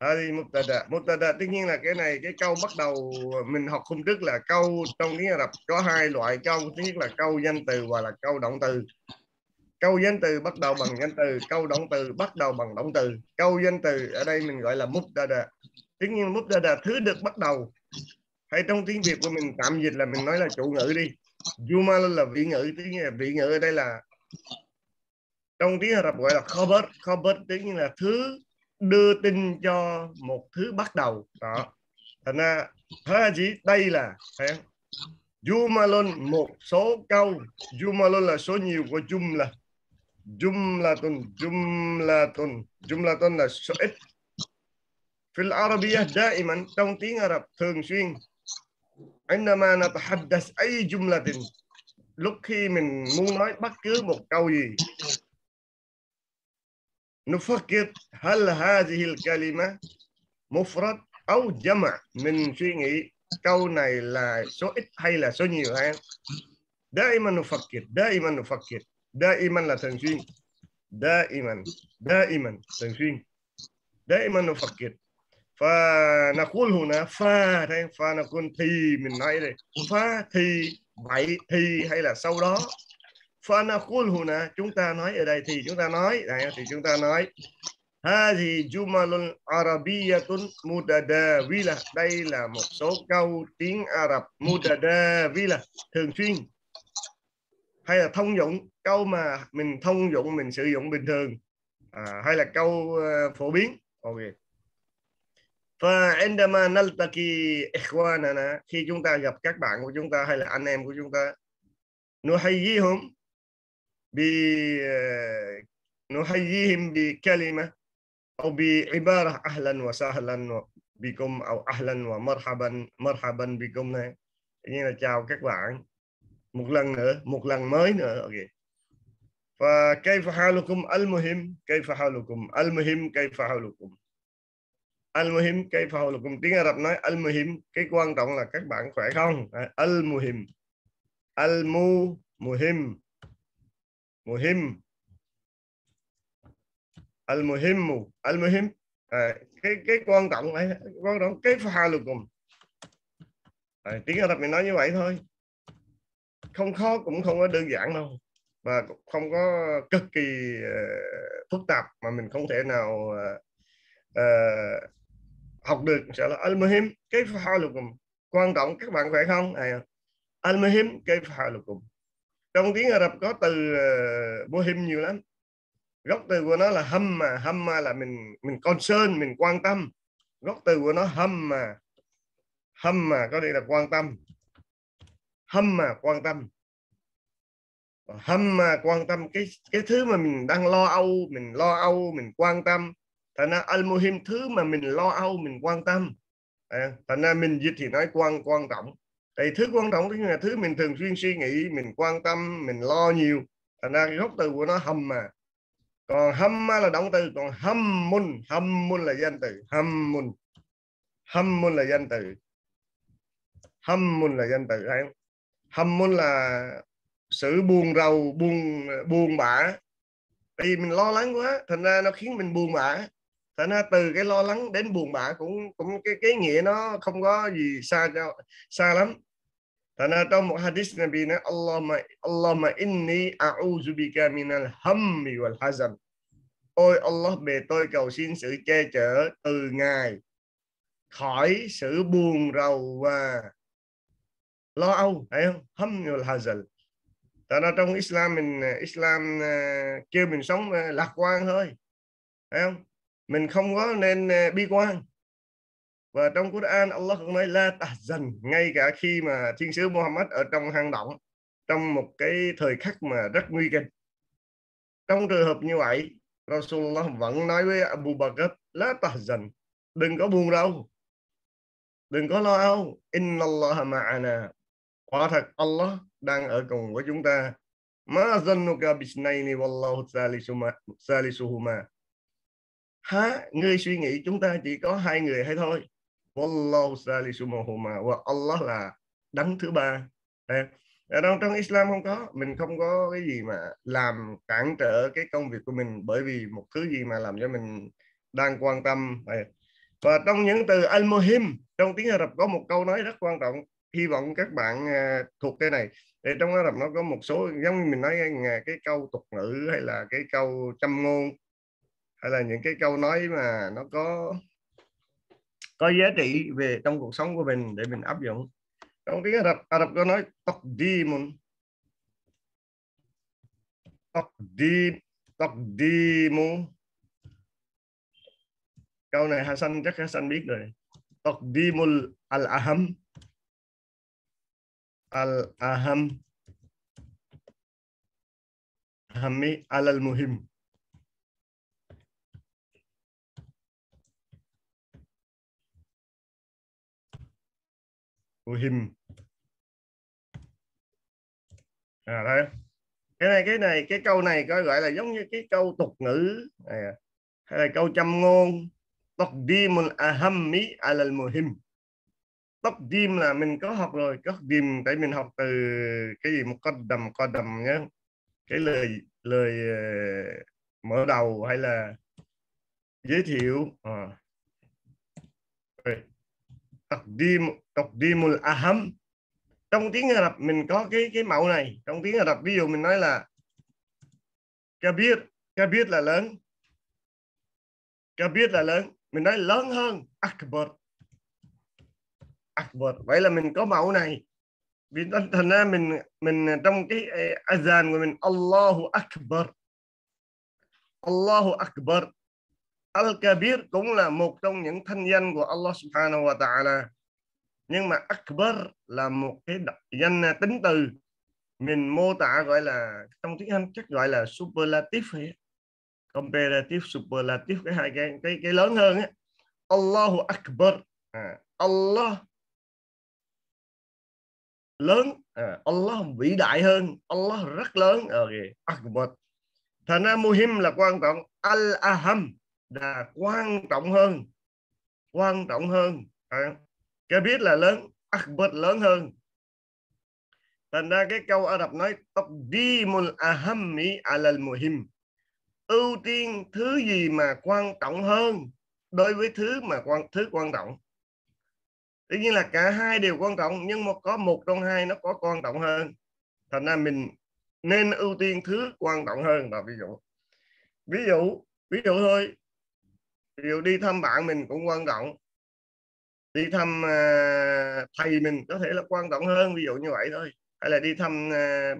Hadi mubtada. Mubtada tất nhiên là cái này, cái câu bắt đầu mình học hôm trước là câu trong tiếng Ả Rập có hai loại câu, thứ nhất là câu danh từ và là câu động từ. Câu danh từ bắt đầu bằng danh từ, câu động từ bắt đầu bằng động từ. Câu danh từ ở đây mình gọi là mubtada. Tất nhiên mubtada thứ được bắt đầu. Hay trong tiếng Việt của mình tạm dịch là mình nói là chủ ngữ đi. Jumal là vị ngữ, tiếng vị ngữ ở đây là trong tiếng Ả Rập gọi là khabar. Khabar tức là thứ đưa tin cho một thứ bắt đầu đó. Thành ra đây là Jumalun, một số câu. Jumalun là số nhiều của jumla. Jumlatun là số ít. Fil Arabiya daiman, trong tiếng Ả Rập thường xuyên. Innama natahaddas ay jumlatin, lúc khi mình muốn nói bất cứ một câu gì. Nufakir hal hadhihi al-kalima mufrad au jama', mình suy nghĩ câu này là số ít hay là số nhiều ha. Daiman nufakir. Daiman là thường xuyên. Daiman thường xuyên. Daiman nufakir. فنقول هنا فنكون thì mình nói đây, fa thì vậy thì hay là sau đó. فنقول هنا chúng ta nói ở đây, thì chúng ta nói đây, thì chúng ta nói هذه جمل عربية متداولة, đây là một số câu tiếng Ả Rập mutadawila thường xuyên hay là thông dụng, câu mà mình thông dụng mình sử dụng bình thường hay là câu phổ biến. Okay. فعندما نلتقي إخواننا, khi chúng ta gặp các bạn của chúng ta hay là anh em của chúng ta, نحييهم بكلمة أو بعبارة أهلا وسهلا بكم أو أهلا ومرحبا مرحبا بكم này, nghĩa là chào các bạn một lần nữa, một lần mới nữa. Okay. فكيف حالكم المهم, كيف حالكم المهم, كيف حالكم Al-Muhim, cái phao là cùng tiếng Ả Rập nói Al-Muhim, cái quan trọng là các bạn khỏe không? Al-Muhim, Al-Muhim, Muhim, Al-Muhim, Al-Muhim, cái quan trọng này, quan trọng cái phao là cùng. Tiếng Ả Rập mình nói như vậy thôi, không khó cũng không có đơn giản đâu, và không có cực kỳ phức tạp mà mình không thể nào học được. Sẽ là al-muhim kayfa halukum, quan trọng các bạn khỏe không. Al-muhim kayfa halukum, trong tiếng Ả Rập có từ muhim nhiều lắm, gốc từ của nó là hamma. Hamma là mình concern, mình quan tâm, gốc từ của nó hamma. Hamma có nghĩa là quan tâm. Hamma quan tâm, hamma quan tâm cái thứ mà mình đang lo âu, mình quan tâm. Thành ra al-muhim thứ mà mình lo âu, mình quan tâm. Thành ra mình dịch thì nói quan trọng. Thì thứ quan trọng tức là thứ mình thường xuyên suy nghĩ, mình quan tâm, mình lo nhiều. Thành ra gốc từ của nó hamma. Còn hamma là động từ, còn hammun là danh từ. Hammun là danh từ. Hammun là danh từ. Hammun là sự buồn rầu, buồn bã. Thì mình lo lắng quá, thành ra nó khiến mình buồn bã. Thành ra từ cái lo lắng đến buồn bã cũng cái nghĩa nó không có gì xa lắm. Thành ra trong một hadith Nabi nói Allahumma inni a'udhu bika minal hammi wal hazan. Ôi Allah, bề tôi cầu xin sự che chở từ Ngài khỏi sự buồn rầu và lo âu, thấy không? Hammi wal hazan. Tại ra trong Islam mình, Islam kêu mình sống lạc quan thôi, thấy không? Mình không có nên bi quan. Và trong Quran Allah cũng nói la tahzan, ngay cả khi mà thiên sứ Muhammad ở trong hang động, trong một cái thời khắc mà rất nguy kịch, trong trường hợp như vậy Rasulullah vẫn nói với Abu Bakr la tahzan, đừng có buồn rầu. Đừng có lo âu. Inna Allaha ma'ana. Quả thật Allah đang ở cùng với chúng ta. Ma zannuka bisnayni wallahu salisuhuma. Há, ngươi suy nghĩ chúng ta chỉ có hai người hay thôi. Wallahu salisuhuma. Và Allah là đấng thứ ba. Trong Islam không có, mình không có cái gì mà làm cản trở cái công việc của mình bởi vì một thứ gì mà làm cho mình đang quan tâm. Và trong những từ al-muhim, trong tiếng Ả Rập có một câu nói rất quan trọng, hy vọng các bạn thuộc cái này. Để trong Ả Rập nó có một số, giống như mình nói cái câu tục ngữ hay là cái câu châm ngôn hay là những cái câu nói mà nó có giá trị về trong cuộc sống của mình để mình áp dụng. Trong tiếng Ả Rập có nói Taqdimu. Câu này Hassan chắc Hassan biết rồi. Taqdimul al-ahammi ala almuhim. Muhim. À, đây. Cái câu này có gọi là giống như cái câu tục ngữ này, hay là câu châm ngôn. Taqdimul ahammi ala almuhim. Taqdim là mình có học rồi, taqdim tại mình học từ cái gì muqaddam nhé. Cái lời mở đầu hay là giới thiệu. Taqdimul aham. Trong tiếng Ả Rập mình có cái mẫu này. Trong tiếng Ả Rập ví dụ mình nói là kabir là lớn. Kabir là lớn, mình nói lớn hơn akbar. Vậy là mình có mẫu này. Vì thành ra mình trong cái azan của mình Allahu akbar. Al-kabir cũng là một trong những thanh danh của Allah subhanahu wa ta'ala. Nhưng mà akbar là một cái danh tính từ mình mô tả, gọi là trong tiếng Anh chắc gọi là superlative hay comparative superlative, cái hai cái lớn hơn ấy. Allahu akbar, Allah lớn, Allah vĩ đại hơn, Allah rất lớn. Akbar. Thành ra muhim là quan trọng, al-aham là quan trọng hơn. Cái biết là lớn, akbar lớn hơn. Thành ra cái câu Ả Rập nói taqdimul ahammi ala almuhim, ưu tiên thứ gì mà quan trọng hơn đối với thứ quan trọng. Tuy nhiên là cả hai đều quan trọng, nhưng mà có một trong hai nó có quan trọng hơn. Thành ra mình nên ưu tiên thứ quan trọng hơn. Và ví dụ thôi, ví dụ đi thăm bạn mình cũng quan trọng, đi thăm thầy mình có thể là quan trọng hơn, ví dụ như vậy thôi. Hay là đi thăm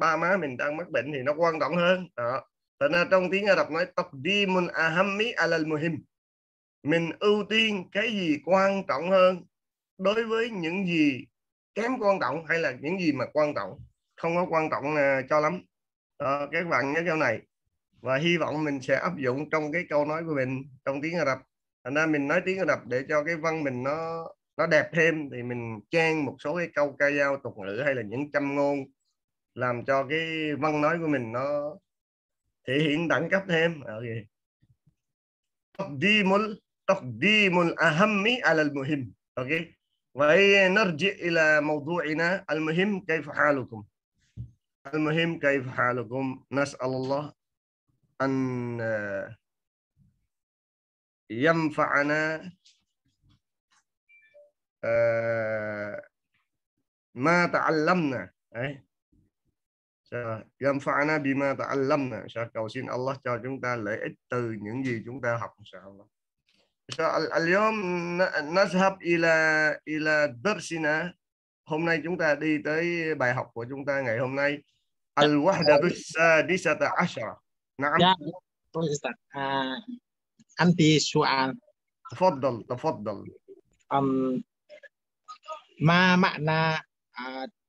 ba má mình đang mắc bệnh thì nó quan trọng hơn. Đó. Thành ra trong tiếng Ả Rập nói taqdimul ahammi ala almuhim, mình ưu tiên cái gì quan trọng hơn đối với những gì kém quan trọng hay là những gì mà quan trọng, không có quan trọng cho lắm. Đó, các bạn nhớ câu này. Và hy vọng mình sẽ áp dụng trong cái câu nói của mình trong tiếng Ả Rập. Thành ra mình nói tiếng Ả Rập để cho cái văn mình nó đẹp thêm, thì mình trang một số cái câu ca dao tục ngữ hay là những châm ngôn làm cho cái văn nói của mình nó thể hiện đẳng cấp thêm. Taqdimul ahammi ala almuhim. Okay. Vậy narji ila mawdu'ina almuhim kayfa halukum. Almuhim kayfa halukum. Nas'alullah an ينفعنا ما تعلمنا. ينفعنا بما تعلمنا. Cầu xin Allah cho chúng ta lợi ích từ những gì chúng ta học. اليوم نذهب إلى درسنا. Hôm nay chúng ta đi tới bài học của chúng ta ngày hôm nay. الوحدة السادسة عشرة. نعم. عندي سؤال. تفضل. ما معنى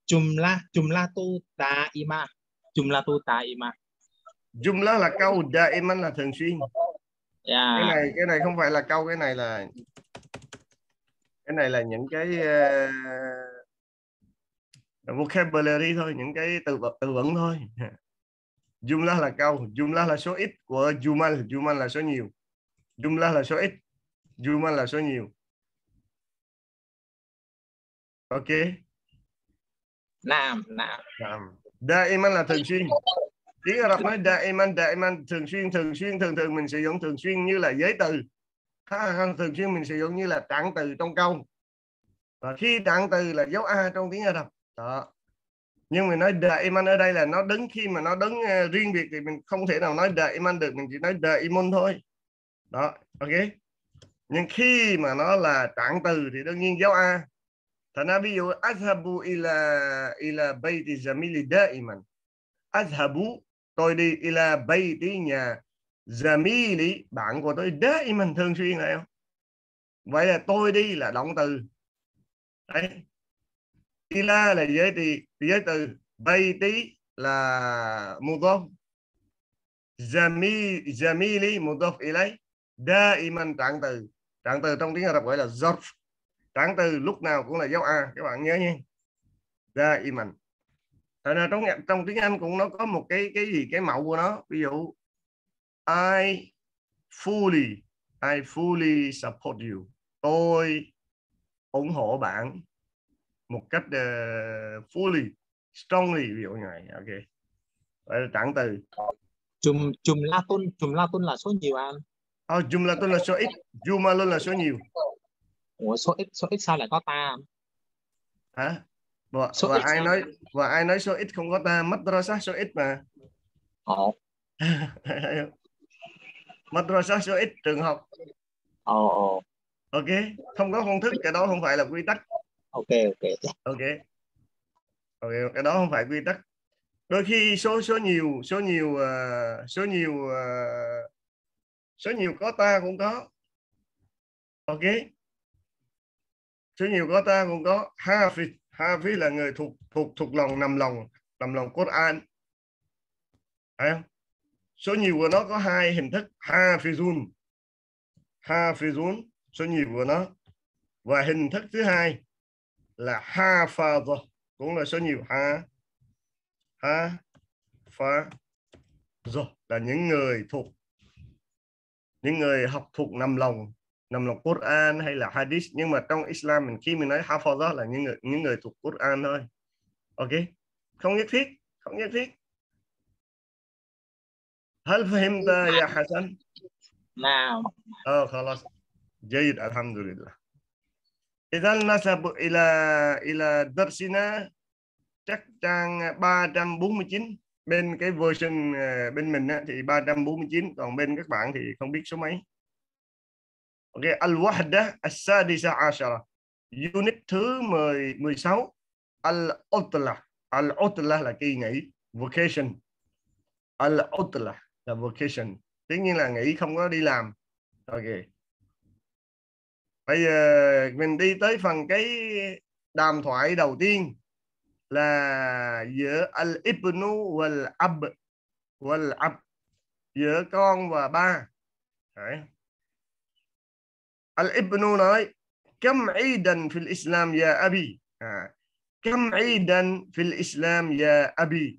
جملة دائمة؟ Jumla là câu, daiman là thường xuyên. Cái này không phải là câu, cái này là Cái này là những cái vocabulary thôi, những cái từ vựng thôi. Jumla là câu, jumla là số ít của jumal, jumal là số nhiều. Jumla là số ít, jumal là số nhiều. Ok. Nam. Daiman là thường xuyên. Tiếng Ả Rập nói daiman thường xuyên mình sử dụng thường xuyên như là giới từ. Thường xuyên mình sử dụng như là trạng từ trong câu. Và khi trạng từ là dấu A trong tiếng Ả Rập. Đó. Nhưng mình nói daiman ở đây là nó đứng, khi mà nó đứng riêng biệt thì mình không thể nào nói daiman được, mình chỉ nói daimun thôi. Đó, ok. Nhưng khi mà nó là trạng từ thì đương nhiên dấu A. Thành ra ví dụ azhabu ila bayti zamili daiman. Azhabu, tôi đi, ila bayti, nhà, zamili, bạn của tôi, daiman, thường xuyên này không? Vậy là tôi đi là động từ. Đấy. Ila là giới từ, bayti là mudaf, zamili mudaf ilay, daiman trạng từ trong tiếng Ả Rập gọi là zarf. Trạng từ lúc nào cũng là dấu A, các bạn nhớ nha. Daiman. Tại là trong tiếng Anh cũng nó có một cái mẫu của nó. Ví dụ I fully support you. Tôi ủng hộ bạn một cách fully, strongly, ví dụ như vậy. Ok. Vậy là trạng từ. Jumlatun là số nhiều anh. Jumlatun là số ít, jumalun là số nhiều. Ủa số ít sao lại có ta? Hả? Và ai nói số ít không có ta? Madrasa số ít mà. Ồ. Madrasa số ít, trường học. Ồ. Ok, không có công thức, cái đó không phải là quy tắc. Ok, cái đó không phải quy tắc. Đôi khi số nhiều có ta cũng có. Ok. Số nhiều có ta cũng có. Hafiz là người thuộc lòng, nằm lòng Quran. Thấy không? Số nhiều của nó có hai hình thức. Hafizun số nhiều của nó, và hình thức thứ hai là hafadha, cũng là số nhiều. Hafadha là những người học thuộc nằm lòng Quran hay là Hadith. Nhưng mà trong Islam mình khi mình nói hafadha là những người thuộc Quran thôi. Ok, không nhất thiết. Hal fahimta ya Hasan? Naam. Khalas. Jayid, alhamdulillah. Idhan nasabu ila darsina, chắc trang 349 bên cái version bên mình thì 349, còn bên các bạn thì không biết số mấy. Ok, al-wahda as-sadisa ashara, unit thứ 16, al-utla là kỳ nghỉ, vacation. Al-utla là vacation, tất nhiên là nghỉ không có đi làm. Ok. Bây giờ mình đi tới phần cái đàm thoại đầu tiên là giữa al-ibnu wal-ab, giữa con và ba. Đấy. Al-ibnu nói: "Kam eidan fil Islam ya abi?" Kam eidan fil Islam ya abi?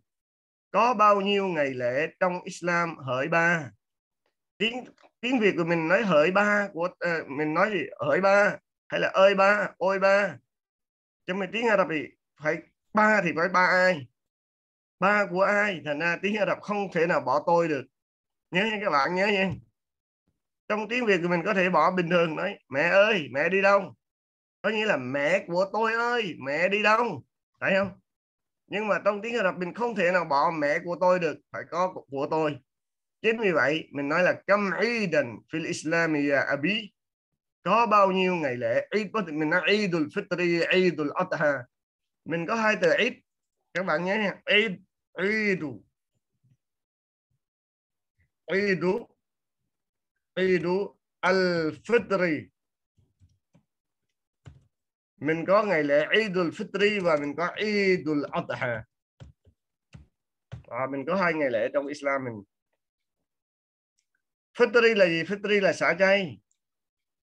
Có bao nhiêu ngày lễ trong Islam hỡi ba? Tiếng Việt của mình nói hỡi ba, của mình nói gì? Hỡi ba hay là ơi ba, ôi ba. Chứ mà tiếng Ả Rập thì phải ba, thì phải ba ai? Ba của ai? Thành ra tiếng Ả Rập không thể nào bỏ tôi được. Nhớ nha các bạn, nhớ nha. Trong tiếng Việt của mình có thể bỏ bình thường, nói mẹ ơi, mẹ đi đâu? Có nghĩa là mẹ của tôi ơi, mẹ đi đâu? Phải không? Nhưng mà trong tiếng Ả Rập mình không thể nào bỏ mẹ của tôi được, phải có của tôi. Chính vì vậy mình nói là Kam Eidan fil Islam ya abi, có bao nhiêu ngày lễ. Mình nói Eid al-Fitr, Eid al-Adha, mình có hai từ Eid, các bạn nhớ nha. Eidu al-Fitr, mình có ngày lễ Eid al-Fitr và mình có Eid al-Adha. Mình có hai ngày lễ trong Islam mình. Fitri là gì? Fitri là xả chay.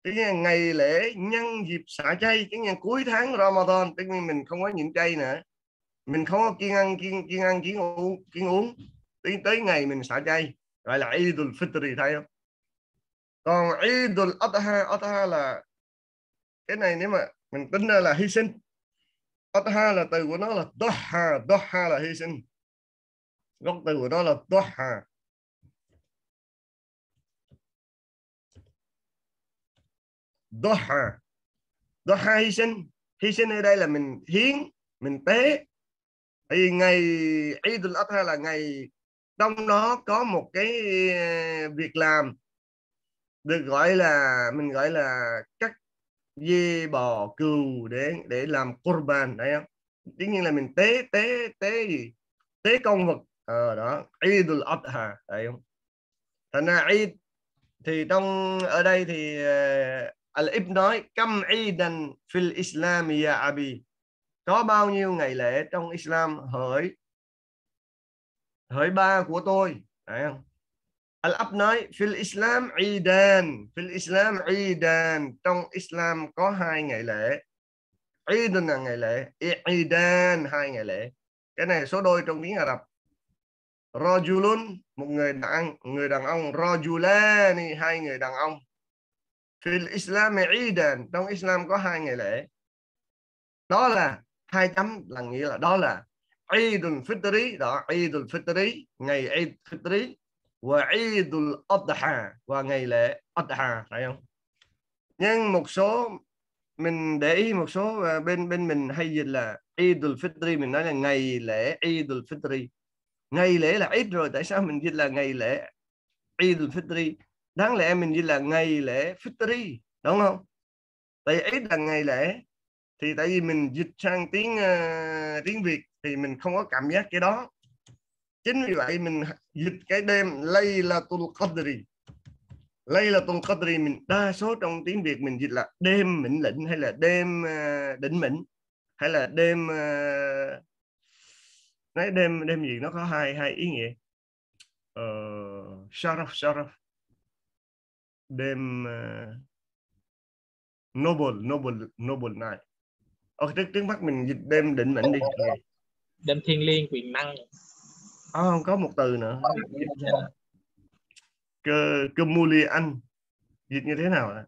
cái ngày lễ nhân dịp xả chay, cái ngày cuối tháng Ramadan, tất nhiên mình không có nhịn chay nữa, mình không có kiêng ăn kiêng uống, tới ngày mình xả chay gọi là Eid al-Fitr, thấy không? Còn Eid al-Adha là cái này, nếu mà mình tính ra là hy sinh. Adha là từ của nó là Doha, Doha là hy sinh, gốc từ của nó là Doha. Doha, Doha hy sinh. Hy sinh ở đây là mình hiến, mình tế. Thì ngày Eid al-Adha là ngày, trong đó có một cái việc làm được gọi là, mình gọi là cắt dê bò cừu để làm qurban, đấy không? Tất nhiên là mình tế gì? Tế công vật. Đó, Eid al-Adha, đấy không? Thành ra Eid thì trong ở đây thì Al-Ibn nói Kam Eidan fil Islam ya Abi, có bao nhiêu ngày lễ trong Islam hỡi hỡi ba của tôi, phải không? Al-Ab nói fil Islam Eidan, trong Islam có hai ngày lễ. Eidan là ngày lễ, Eidan hai ngày lễ. Cái này số đôi trong tiếng Ả Rập. Rajulun, một người đàn ông, Rajulani, hai người đàn ông. Fil Islam Eidan, trong Islam có hai ngày lễ. Đó là hai chấm, là nghĩa là đó là Eid al-Fitr, đó Eid al-Fitr, ngày Eid al-Fitr, và Eid al-Adha, và ngày lễ Adha, phải không? Nhưng một số mình để ý, một số bên mình hay dịch là Eid al-Fitr, mình nói là ngày lễ Eid al-Fitr. Ngày lễ là Eid rồi, tại sao mình dịch là ngày lễ Eid al-Fitr? Đáng lẽ mình dịch là ngày lễ Fitri, đúng không? Tại Eid là ngày lễ, thì tại vì mình dịch sang tiếng Việt thì mình không có cảm giác cái đó. Chính vì vậy mình dịch cái đêm Laylatul Qadr. Laylatul Qadr mình đa số trong tiếng Việt mình dịch là đêm mệnh lệnh, hay là đêm định mệnh, hay là đêm nói đêm gì, nó có hai ý nghĩa. Sharaf, đêm noble night. Ở trước mắt mình dịch đêm định mệnh đi. Đêm thiên liêng quyền năng. Không có một từ nữa. Cơ mu li anh dịch như thế nào ạ?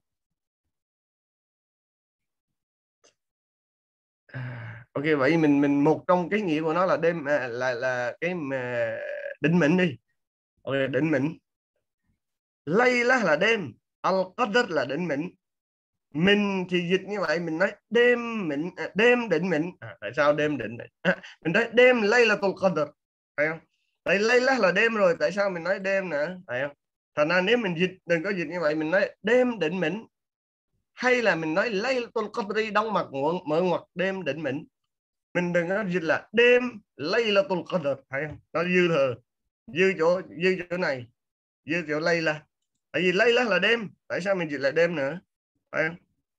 Ok, vậy mình một trong cái nghĩa của nó là đêm là cái định mệnh đi. Ok, định mệnh. Layla là đêm, al-Qadr là định mệnh. Mình thì dịch như vậy, mình nói đêm định mệnh. Tại sao đêm định mệnh? Mình nói đêm Laylatul Qadr, phải không? Tại Layla là đêm rồi, tại sao mình nói đêm nữa, phải không? Thành ra nếu mình dịch, đừng có dịch như vậy, mình nói đêm định mệnh, hay là mình nói Laylatul Qadri, đóng mặt mở ngoặt đêm định mệnh. Mình đừng có dịch là đêm Laylatul Qadr, phải không? Nó dư thừa, dư chỗ này, dư chỗ Layla. Tại vì Layla là đêm, tại sao mình dịch là đêm nữa?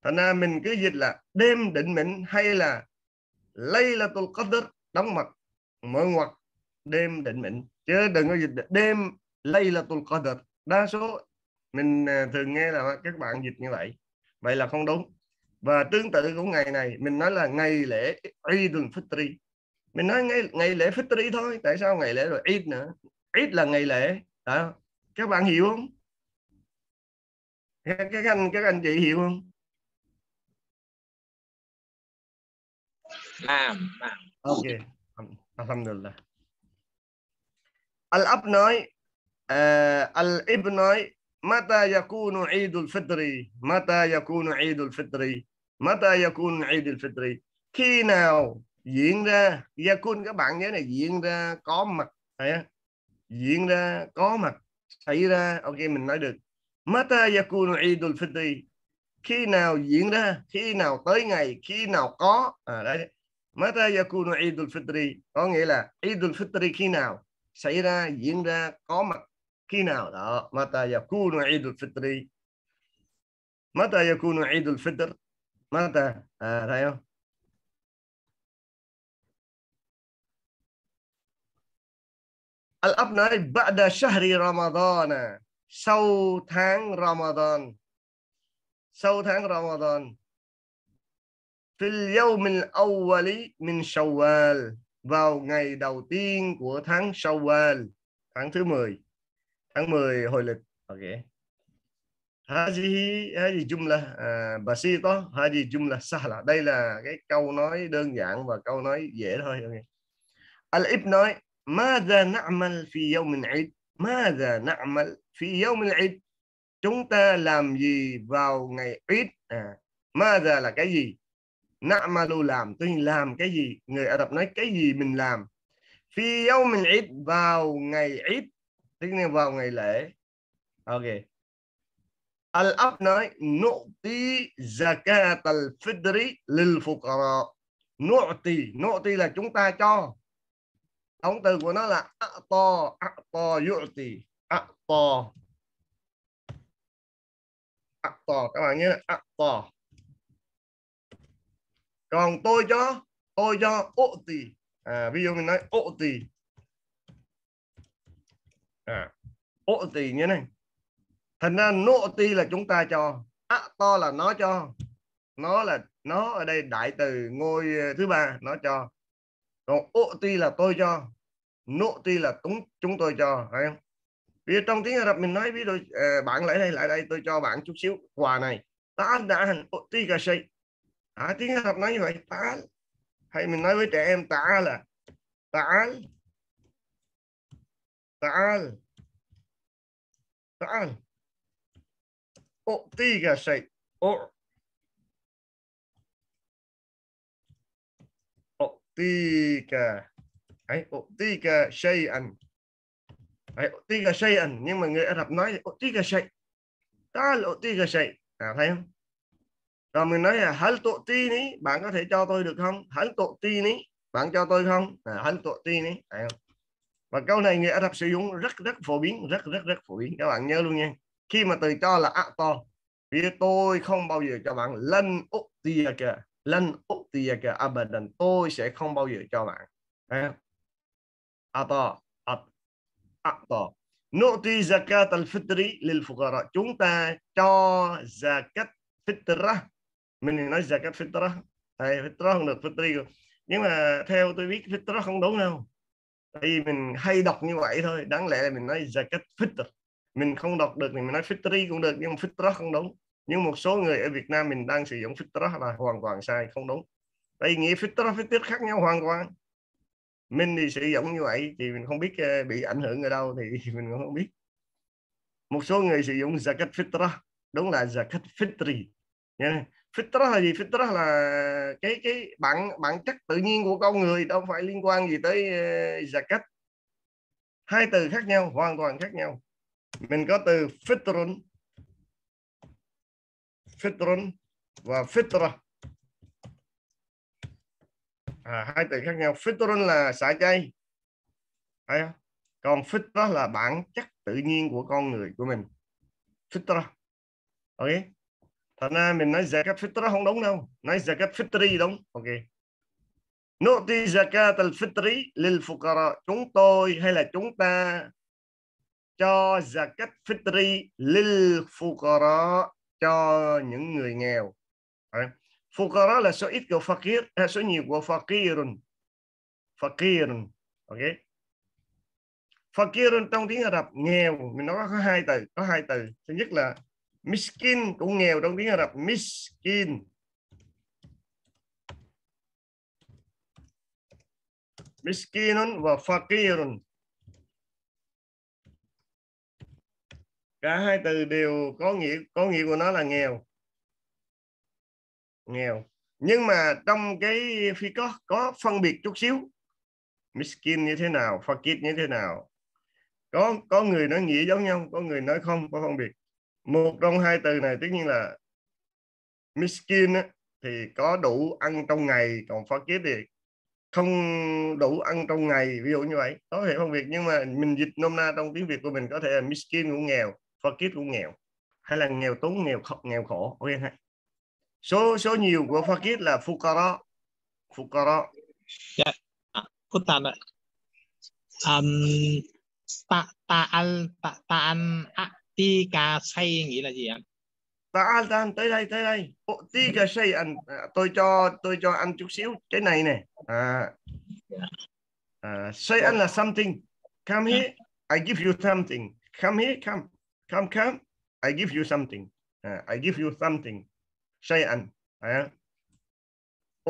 Thành ra mình cứ dịch là đêm định mệnh, hay là Laylatul Qadr đóng mặt mở ngoặt đêm định mệnh, chứ đừng có dịch đêm Laylatul Qadr. Đa số mình thường nghe là các bạn dịch như vậy, vậy là không đúng. Và tương tự của ngày này mình nói là ngày lễ Eid al-Fitr, mình nói ngày lễ Fitri thôi, tại sao ngày lễ rồi Eid nữa? Eid là ngày lễ đó, các bạn hiểu không? Các anh chị hiểu không? Ok, alhamdulillah. Al-Ibn nói Mata yakunu Eid al-Fitri, khi nào diễn ra. Yakun, các bạn nhớ này, diễn ra, có mặt, diễn ra, có mặt, xảy ra. Ok, mình nói được Mata yakunu Eid al-Fitri, khi nào diễn ra, khi nào tới ngày, khi nào có. Đấy, Mata yakunu Eid al-Fitri có nghĩa là Eid al-Fitri khi nào xảy ra, diễn ra, có mặt, khi nào đó. Mata yakunu Eid al-Fitri, Mata yakunu Eid al-Fitr, Mata, thấy không? Al-Ab nói Ba'da shahri Ramadan, sau tháng Ramadan. sau tháng Ramadan, fil yawmil awwali min Shawwal, vào ngày đầu tiên của tháng Shawwal, tháng thứ 10, tháng 10 hồi lịch. Okay. Hadi jumla basita, hadi jumla sahla. Đây là cái câu nói đơn giản và câu nói dễ thôi. Okay. Al-Ibn nói: "Madha na'mal fi yawm al-Eid? Madha na'mal fi yawm al-Eid?" Chúng ta làm gì vào ngày Eid? Madha là cái gì? Na'malu làm, tức làm cái gì? Người Ả Rập nói cái gì mình làm? Fi yawm al-Eid, vào ngày Eid, tức là vào ngày lễ. Ok. Al-Ab nói: "Nu'ti zakat al-fitr lil fuqara." Nu'ti, nu'ti là chúng ta cho. Động từ của nó là a'ta, a'ta yu'ti, a'ta. A'ta, các bạn nhớ là a'ta. Còn tôi cho u'ti. Ví dụ mình nói u'ti. U'ti như này. Thành ra nu'ti là chúng ta cho, a'ta là nó cho. Nó là nó ở đây đại từ ngôi thứ ba, nó cho. Còn u'ti là tôi cho, nu'ti là chúng tôi cho, phải không? Vì trong tiếng Ả Rập mình nói ví dụ bạn lại đây tôi cho bạn chút xíu quà này. Ta đã hành u'ti cả shay. Tiếng Ả Rập nói như vậy, ta. Hay mình nói với trẻ em ta là ta. Ta. Ta. U'ti cả shay. Tika, hãy tika shay'an, hãy tika shay'an, nhưng mà người Ả Rập nói tika shay, ta là tika shay, thấy không? Còn mình nói là hal tu'ti ní, bạn có thể cho tôi được không? Hal tu'ti ní, bạn cho tôi không? Hal tu'ti ní, và câu này người Ả Rập sử dụng rất phổ biến, rất phổ biến, các bạn nhớ luôn nha. Khi mà từ cho là a'ta, vì tôi không bao giờ cho bạn lan u'tiya kìa. Lan u'tiyaka abadan, tôi sẽ không bao giờ cho bạn. Ata, ata. Nu'ti zakat al-fitri lil fuqara, chúng ta cho zakat fitra. Mình nói zakat fitra, fitra không được, fitri. Nhưng mà theo tôi biết fitra không đúng đâu. Tại vì mình hay đọc như vậy thôi, đáng lẽ là mình nói zakat fitr. Mình không đọc được thì mình nói fitri cũng được, nhưng mà fitra không đúng. Nhưng một số người ở Việt Nam mình đang sử dụng fitra là hoàn toàn sai, không đúng. Tại nghĩa fitra với tiết khác nhau hoàn toàn. Mình thì sử dụng như vậy thì mình không biết bị ảnh hưởng ở đâu thì mình cũng không biết. Một số người sử dụng zakat fitra, đúng là zakat fitri. Fitra là gì? Fitra là cái bản chất tự nhiên của con người, đâu phải liên quan gì tới zakat. Hai từ khác nhau, hoàn toàn khác nhau. Mình có từ fitrun, fitrun và fitra, hai từ khác nhau. Fitrun là xả chay, còn fitra là bản chất tự nhiên của con người của mình. Fitra, ok. Thành ra mình nói zakat fitra không đúng đâu, nói zakat fitri đúng, ok. Nu'ti zakat al-fitri lil fuqara, chúng tôi hay là chúng ta cho zakat fitri lil fuqara, cho những người nghèo. Fuqara là số ít của fakir, số nhiều của fakirun. Fakirun, ok. Fakirun trong tiếng Ả Rập nghèo, mình nói có hai từ, có hai từ. Thứ nhất là miskin, cũng nghèo trong tiếng Ả Rập, miskin. Miskinun và fakirun. Cả hai từ đều có nghĩa của nó là nghèo. Nghèo. Nhưng mà trong cái phi có phân biệt chút xíu. Miskin như thế nào, fakir như thế nào. Có người nói nghĩa giống nhau, có người nói không có phân biệt. Một trong hai từ này tất nhiên là miskin thì có đủ ăn trong ngày, còn fakir thì không đủ ăn trong ngày, ví dụ như vậy. Có thể phân biệt nhưng mà mình dịch nôm na trong tiếng Việt của mình có thể là miskin cũng nghèo, fakir cũng nghèo, hay là nghèo túng, nghèo khổ, okay. Số nhiều của fakir là fuqara. Fuqara. Dạ. Cô Tàn ạ. Ta'al ta'an a'ti ka say nghĩa là gì ạ? Ta'al, tới đây, tới đây. Tôi cho ăn chút xíu cái này nè. Say ăn là something. Come here, I give you something. Come here, come. Come, come, I give you something. I give you something. Say ăn.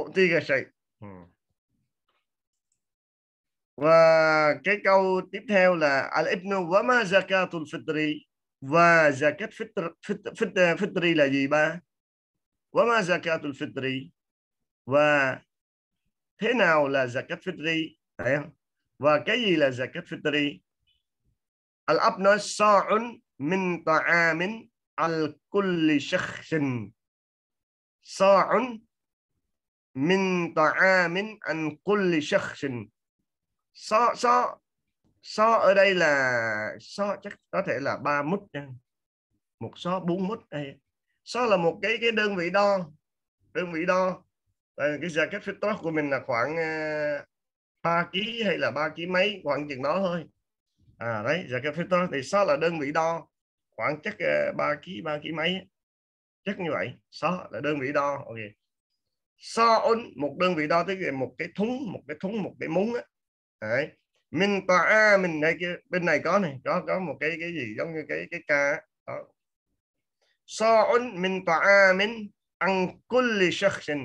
Uthiya say. Và cái câu tiếp theo là al-ibnu wa ma zakatul fitri, và zakat fitri là gì ba? Wa ma zakatul fitri, và thế nào là zakat fitri? Và cái gì là zakat fitri? Al-ab nói sa'un min ta'amin al-kulli shakhsin. Sa'un min ta'amin al-kulli shakhsin. So ở đây là so chắc có thể là 3 mút, một so 4 mút đây. So là một cái đơn vị đo. Cái zakat fitr của mình là khoảng 3 kg hay là 3 kg mấy, khoảng chừng đó thôi. Đấy, zakat fitr thì so là đơn vị đo, khoảng chắc 3 kg mấy. Chắc như vậy, so là đơn vị đo. Ok. So ấn một đơn vị đo tức là một cái thúng, một cái muỗng á. Đấy. Mình tỏa mình đây, bên này có này, có một cái gì giống như cái ca đó. Sa'un min ta'amin an kulli shakhsin,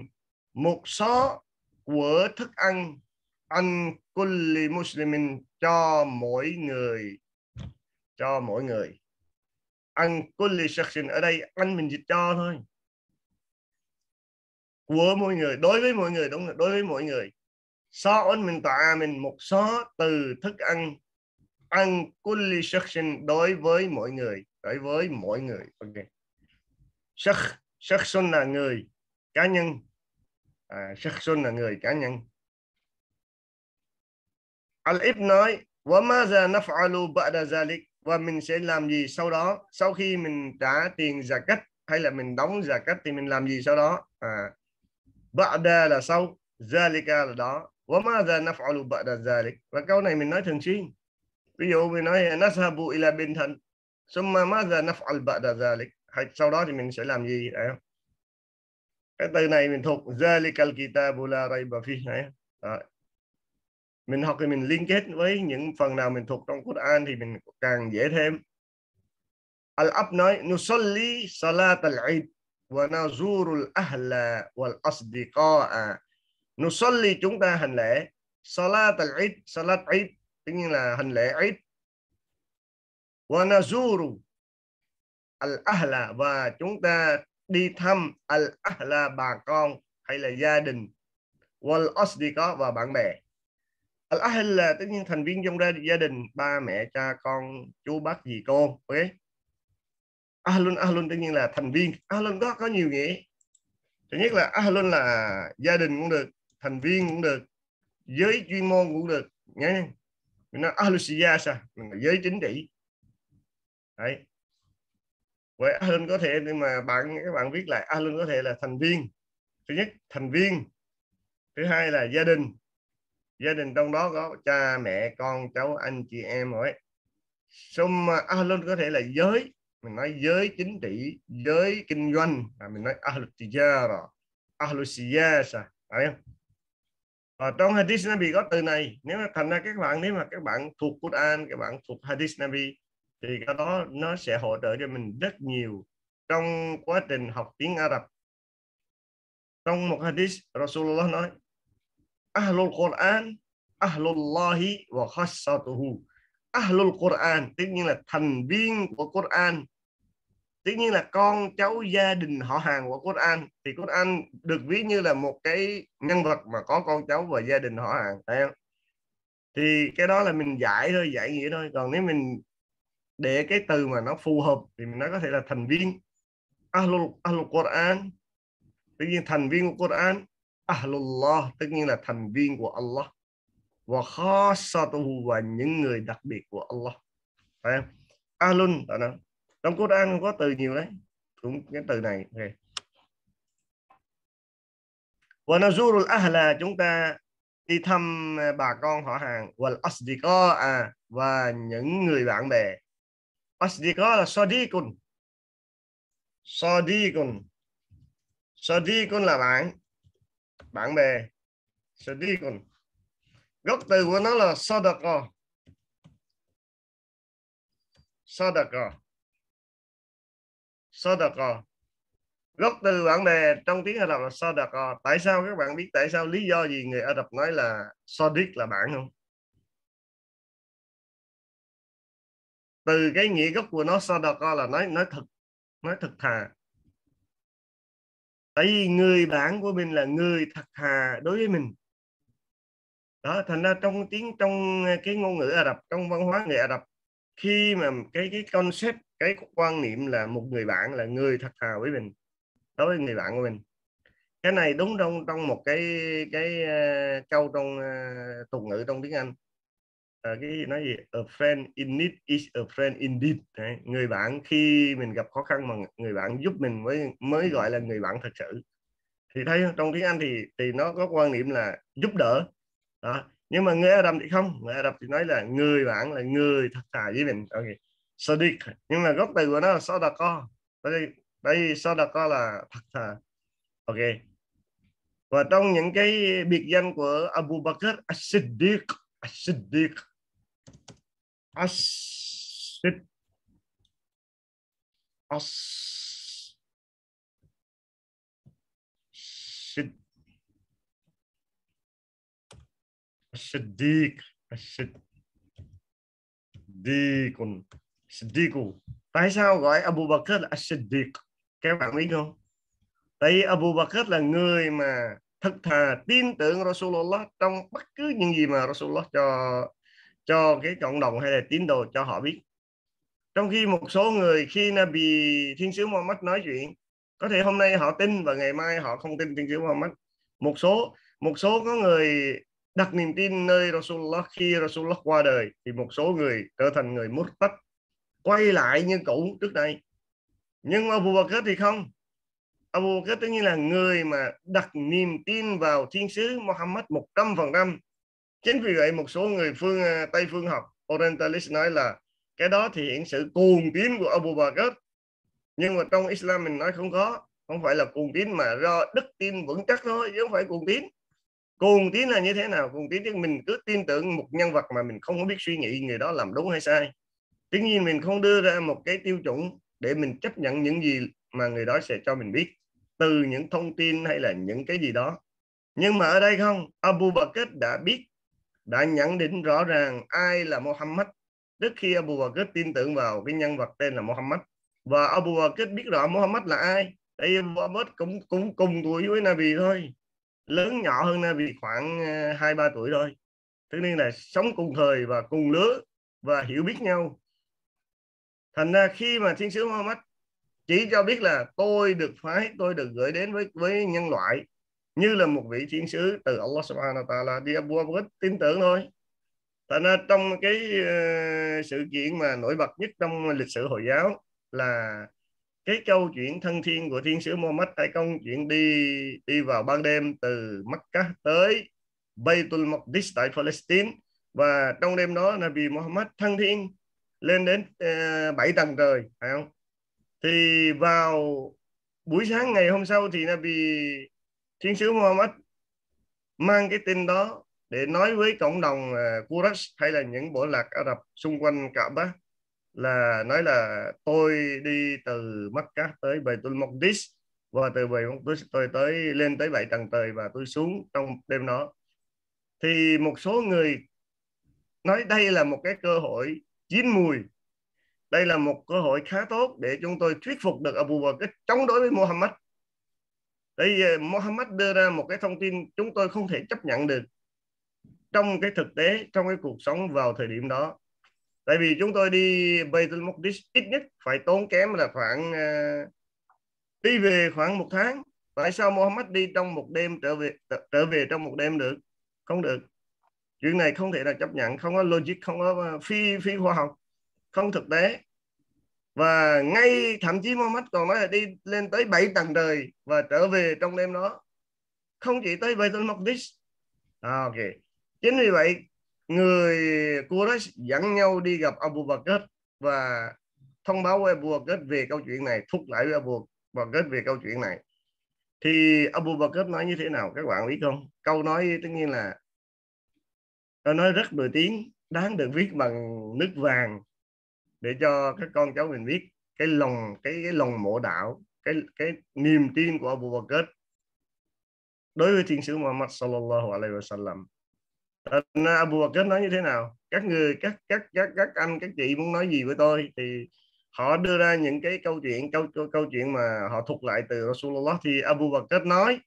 một số của thức ăn an kulli muslimin, cho mỗi người. An kulli shakhsin ở đây ăn mình dịch cho thôi, của mỗi người, đối với mỗi người, đúng rồi, đối với mỗi người. Sa'un min ta'amin, một số từ thức ăn an kulli shakhsin, đối với mỗi người. Ok. Shakhsun là người, cá nhân. Shakhsun là người, cá nhân. Al-Ibn nói wa ma za naf'alu ba'da zalik, và mình sẽ làm gì sau đó? Sau khi mình trả tiền zakat hay là mình đóng zakat thì mình làm gì sau đó? Ba'da là sau, zalika là đó. Và câu này mình nói thường xuyên. Ví dụ mình nói nashabu ila bintan summa madha naf'al ba'da zalik, sau đó thì mình sẽ làm gì? Cái từ này mình thuộc zalikal kitabu la rayba fihi. Mình học thì mình liên kết với những phần nào mình thuộc trong Quran thì mình càng dễ thêm. Al-Ab nói nusalli salat al-Eid wa nazurul ahla wal asdiqa'a. Nusalli, chúng ta hành lễ. Salat al-Eid, salat Eid tất nhiên là hành lễ Eid. Wa nazuru al-ahla, và chúng ta đi thăm al-ahla, bà con hay là gia đình, wal asdiqa, và bạn bè. Al-ahla là tất nhiên thành viên trong gia đình, ba mẹ, cha con, chú bác dì cô. Ok. Ahlun tất nhiên là thành viên. Ahlun có nhiều nghĩa. Thứ nhất là ahlun là gia đình cũng được, thành viên cũng được, giới chuyên môn cũng được nhé. Mình nói ahlus siyasa, mình là giới chính trị. Đấy. Vậy ahlun có thể, nhưng mà các bạn viết lại ahlun có thể là thành viên. Thứ nhất thành viên, thứ hai là gia đình trong đó có cha mẹ con cháu anh chị em rồi. Xong ahlun có thể là giới, mình nói giới chính trị, giới kinh doanh, và mình nói ahlut tijara, ahlut siyasa. Ở trong hadith Nabi có từ này. Nếu mà thành ra các bạn thuộc Quran, các bạn thuộc hadith Nabi thì cái đó nó sẽ hỗ trợ cho mình rất nhiều trong quá trình học tiếng Ả Rập. Trong một hadith Rasulullah nói ahlul Quran, ahlullahi wa khassatuhu. Ahlul Quran tất nhiên là thành viên của Quran, tất nhiên là con cháu gia đình họ hàng của Quran, thì Quran được ví như là một cái nhân vật mà có con cháu và gia đình họ hàng, thấy không? Thì cái đó là mình giải nghĩa thôi. Còn nếu mình để cái từ mà nó phù hợp thì mình nói có thể là thành viên ahlul Quran, tất nhiên thành viên của Quran. Ahlullah tất nhiên là thành viên của Allah, và khasatuhu, và những người đặc biệt của Allah. Phải không? Ahlun trong Quran có từ nhiều đấy, cũng cái từ này. Wa nazurul ahla, chúng ta đi thăm bà con họ hàng, wal asdiqa, và những người bạn bè. Asdiqa là sadiqun, Sadiqun. Sadiqun là bạn bè. Sadiqun. Gốc từ của nó là sadaqa. Sadaqa. Sadaqa. Gốc từ bạn bè trong tiếng Ả Rập là sadaqa. Tại sao các bạn biết tại sao lý do gì người Ả Rập nói là sadiq là bạn không? Từ cái nghĩa gốc của nó sadaqa là nói thật thà. Tại vì người bạn của mình là người thật thà đối với mình. Đó, thành ra trong cái ngôn ngữ Ả Rập, trong văn hóa người Ả Rập, khi mà cái concept, cái quan niệm là một người bạn là người thật thà với mình, đối với người bạn của mình. Cái này đúng trong một cái câu trong tục ngữ trong tiếng Anh. Cái gì nói gì? A friend in need is a friend indeed. Đấy. Người bạn khi mình gặp khó khăn mà người bạn giúp mình mới gọi là người bạn thật sự. Thì thấy trong tiếng Anh thì nó có quan niệm là giúp đỡ. Đó. Nhưng mà người Ả Rập thì không. Người Ả Rập thì nói là người bạn là người thật thà với mình. Okay. Sadiq. Nhưng mà gốc từ của nó là sadaqa. Đây sadaqa là thật thà. Ok. Và trong những cái biệt danh của Abu Bakr As-Siddiq. As-Siddiq. As-Siddiq. As-Siddiq. As-Siddiq. As-Siddiq. As-Siddiq. Tại sao gọi Abu Bakr là As-Siddiq? Các bạn biết không? Tại vì Abu Bakr là người mà thật thà tin tưởng Rasulullah trong bất cứ những gì mà Rasulullah cho cái cộng đồng hay là tín đồ cho họ biết. Trong khi một số người khi Nabi Thiên sứ Muhammad nói chuyện, có thể hôm nay họ tin và ngày mai họ không tin Thiên sứ Muhammad. Một số có người đặt niềm tin nơi Rasulullah, khi Rasulullah qua đời thì một số người trở thành người murtad, quay lại như cũ trước đây. Nhưng Abu Bakr thì không. Abu Bakr tất nhiên là người mà đặt niềm tin vào Thiên sứ Muhammad 100%. Chính vì vậy một số người Tây phương học Orientalist nói là cái đó thì hiện sự cuồng tín của Abu Bakr. Nhưng mà trong Islam mình nói không có, không phải là cuồng tín mà do đức tin vững chắc thôi, chứ không phải cuồng tín. Cuồng tín là như thế nào? Cuồng tín thì mình cứ tin tưởng một nhân vật mà mình không có biết suy nghĩ người đó làm đúng hay sai. Tuy nhiên mình không đưa ra một cái tiêu chuẩn để mình chấp nhận những gì mà người đó sẽ cho mình biết từ những thông tin hay là những cái gì đó. Nhưng mà ở đây không, Abu Bakr đã biết, đã nhận định rõ ràng ai là Muhammad trước khi Abu Bakr tin tưởng vào cái nhân vật tên là Muhammad. Và Abu Bakr biết rõ Muhammad là ai. Tại vì Muhammad cũng cùng tuổi với Nabi thôi, lớn nhỏ hơn Nabi khoảng 2-3 tuổi thôi. Thế nên là sống cùng thời và cùng lứa và hiểu biết nhau. Thành ra khi mà Thiên sứ Muhammad chỉ cho biết là tôi được phái, tôi được gửi đến với nhân loại như là một vị thiên sứ từ Allah subhanahu wa ta'ala, đi Abu Bakr tin tưởng thôi. Thành ra trong cái sự kiện mà nổi bật nhất trong lịch sử Hồi giáo là cái câu chuyện thân thiên của Thiên sứ Muhammad, hay câu chuyện đi vào ban đêm từ Makkah tới Bayt al-Maqdis tại Palestine. Và trong đêm đó Nabi Muhammad thân thiên lên đến 7 tầng trời, phải không? Thì vào buổi sáng ngày hôm sau thì Nabi Thiên sứ Muhammad mang cái tin đó để nói với cộng đồng Quraish hay là những bộ lạc Ả Rập xung quanh Kaaba, là nói là tôi đi từ Makkah tới Bayt al-Maqdis, và từ Bayt al-Maqdis tôi lên tới 7 tầng trời và tôi xuống trong đêm đó. Thì một số người nói đây là một cái cơ hội chín mùi. Đây là một cơ hội khá tốt để chúng tôi thuyết phục được Abu Bakr chống đối với Muhammad. Đây Muhammad đưa ra một cái thông tin chúng tôi không thể chấp nhận được trong cái thực tế, trong cái cuộc sống vào thời điểm đó. Tại vì chúng tôi đi Bayt al-Maqdis ít nhất phải tốn kém là khoảng đi về khoảng 1 tháng. Tại sao Muhammad đi trong một đêm trở về trong một đêm được? Không được. Chuyện này không thể là chấp nhận, không có logic, không có phi khoa học, không thực tế. Và ngay thậm chí Muhammad còn nói là đi lên tới 7 tầng trời và trở về trong đêm đó, không chỉ tới Bayt al-Maqdis. Ok. Chính vì vậy người Quraysh dẫn nhau đi gặp Abu Bakr và thông báo với Abu Bakr về câu chuyện này, thúc đẩy với Abu đoàn kết về câu chuyện này. Thì Abu Bakr nói như thế nào các bạn biết không? Câu nói tất nhiên là nó nói rất nổi tiếng, đáng được viết bằng nước vàng để cho các con cháu mình biết cái lòng, cái lòng mộ đạo, cái niềm tin của Abu Bakr đối với thiên sứ Muhammad sallallahu alaihi wasallam. Abu Bakr nói như thế nào? Các người, các anh, các chị muốn nói gì với tôi thì họ đưa ra những cái câu chuyện mà họ thuộc lại từ Rasulullah. Thì Abu Bakr nói,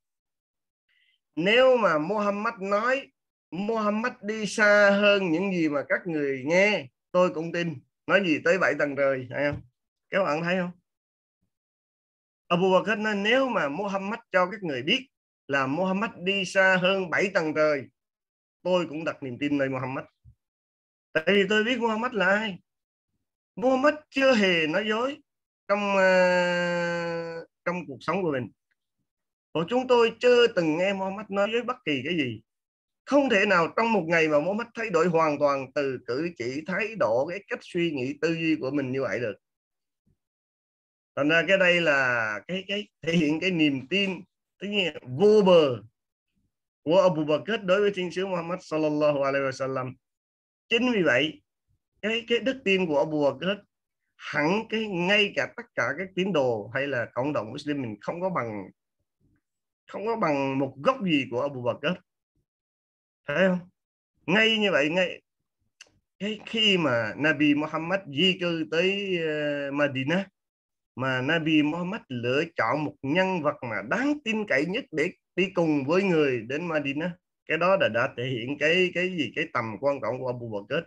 nếu mà Muhammad nói, Muhammad đi xa hơn những gì mà các người nghe, tôi cũng tin. Nói gì tới 7 tầng trời, thấy không? Các bạn thấy không? Abu Bakr nói, nếu mà Muhammad cho các người biết là Muhammad đi xa hơn 7 tầng trời, tôi cũng đặt niềm tin nơi Muhammad. Tại vì tôi biết Muhammad là ai. Muhammad chưa hề nói dối trong cuộc sống của mình. Và chúng tôi chưa từng nghe Muhammad nói dối bất kỳ cái gì. Không thể nào trong một ngày mà Muhammad thay đổi hoàn toàn từ cử chỉ, thái độ, cái cách suy nghĩ, tư duy của mình như vậy được. Thành ra cái đây là cái thể hiện cái niềm tin tất nhiên vô bờ của Abu Bakr đối với thiên sứ Muhammad sallallahu alaihi wasallam. Chính vì vậy cái đức tin của Abu Bakr hẳn cái ngay cả tất cả các tín đồ hay là cộng đồng Muslim mình không có bằng một gốc gì của Abu Bakr, thấy không? Ngay như vậy, ngay khi mà Nabi Muhammad di cư tới Madinah, mà Nabi Muhammad lựa chọn một nhân vật mà đáng tin cậy nhất để đi cùng với người đến Madinah. Cái đó đã thể hiện cái tầm quan trọng của Abu Bakr,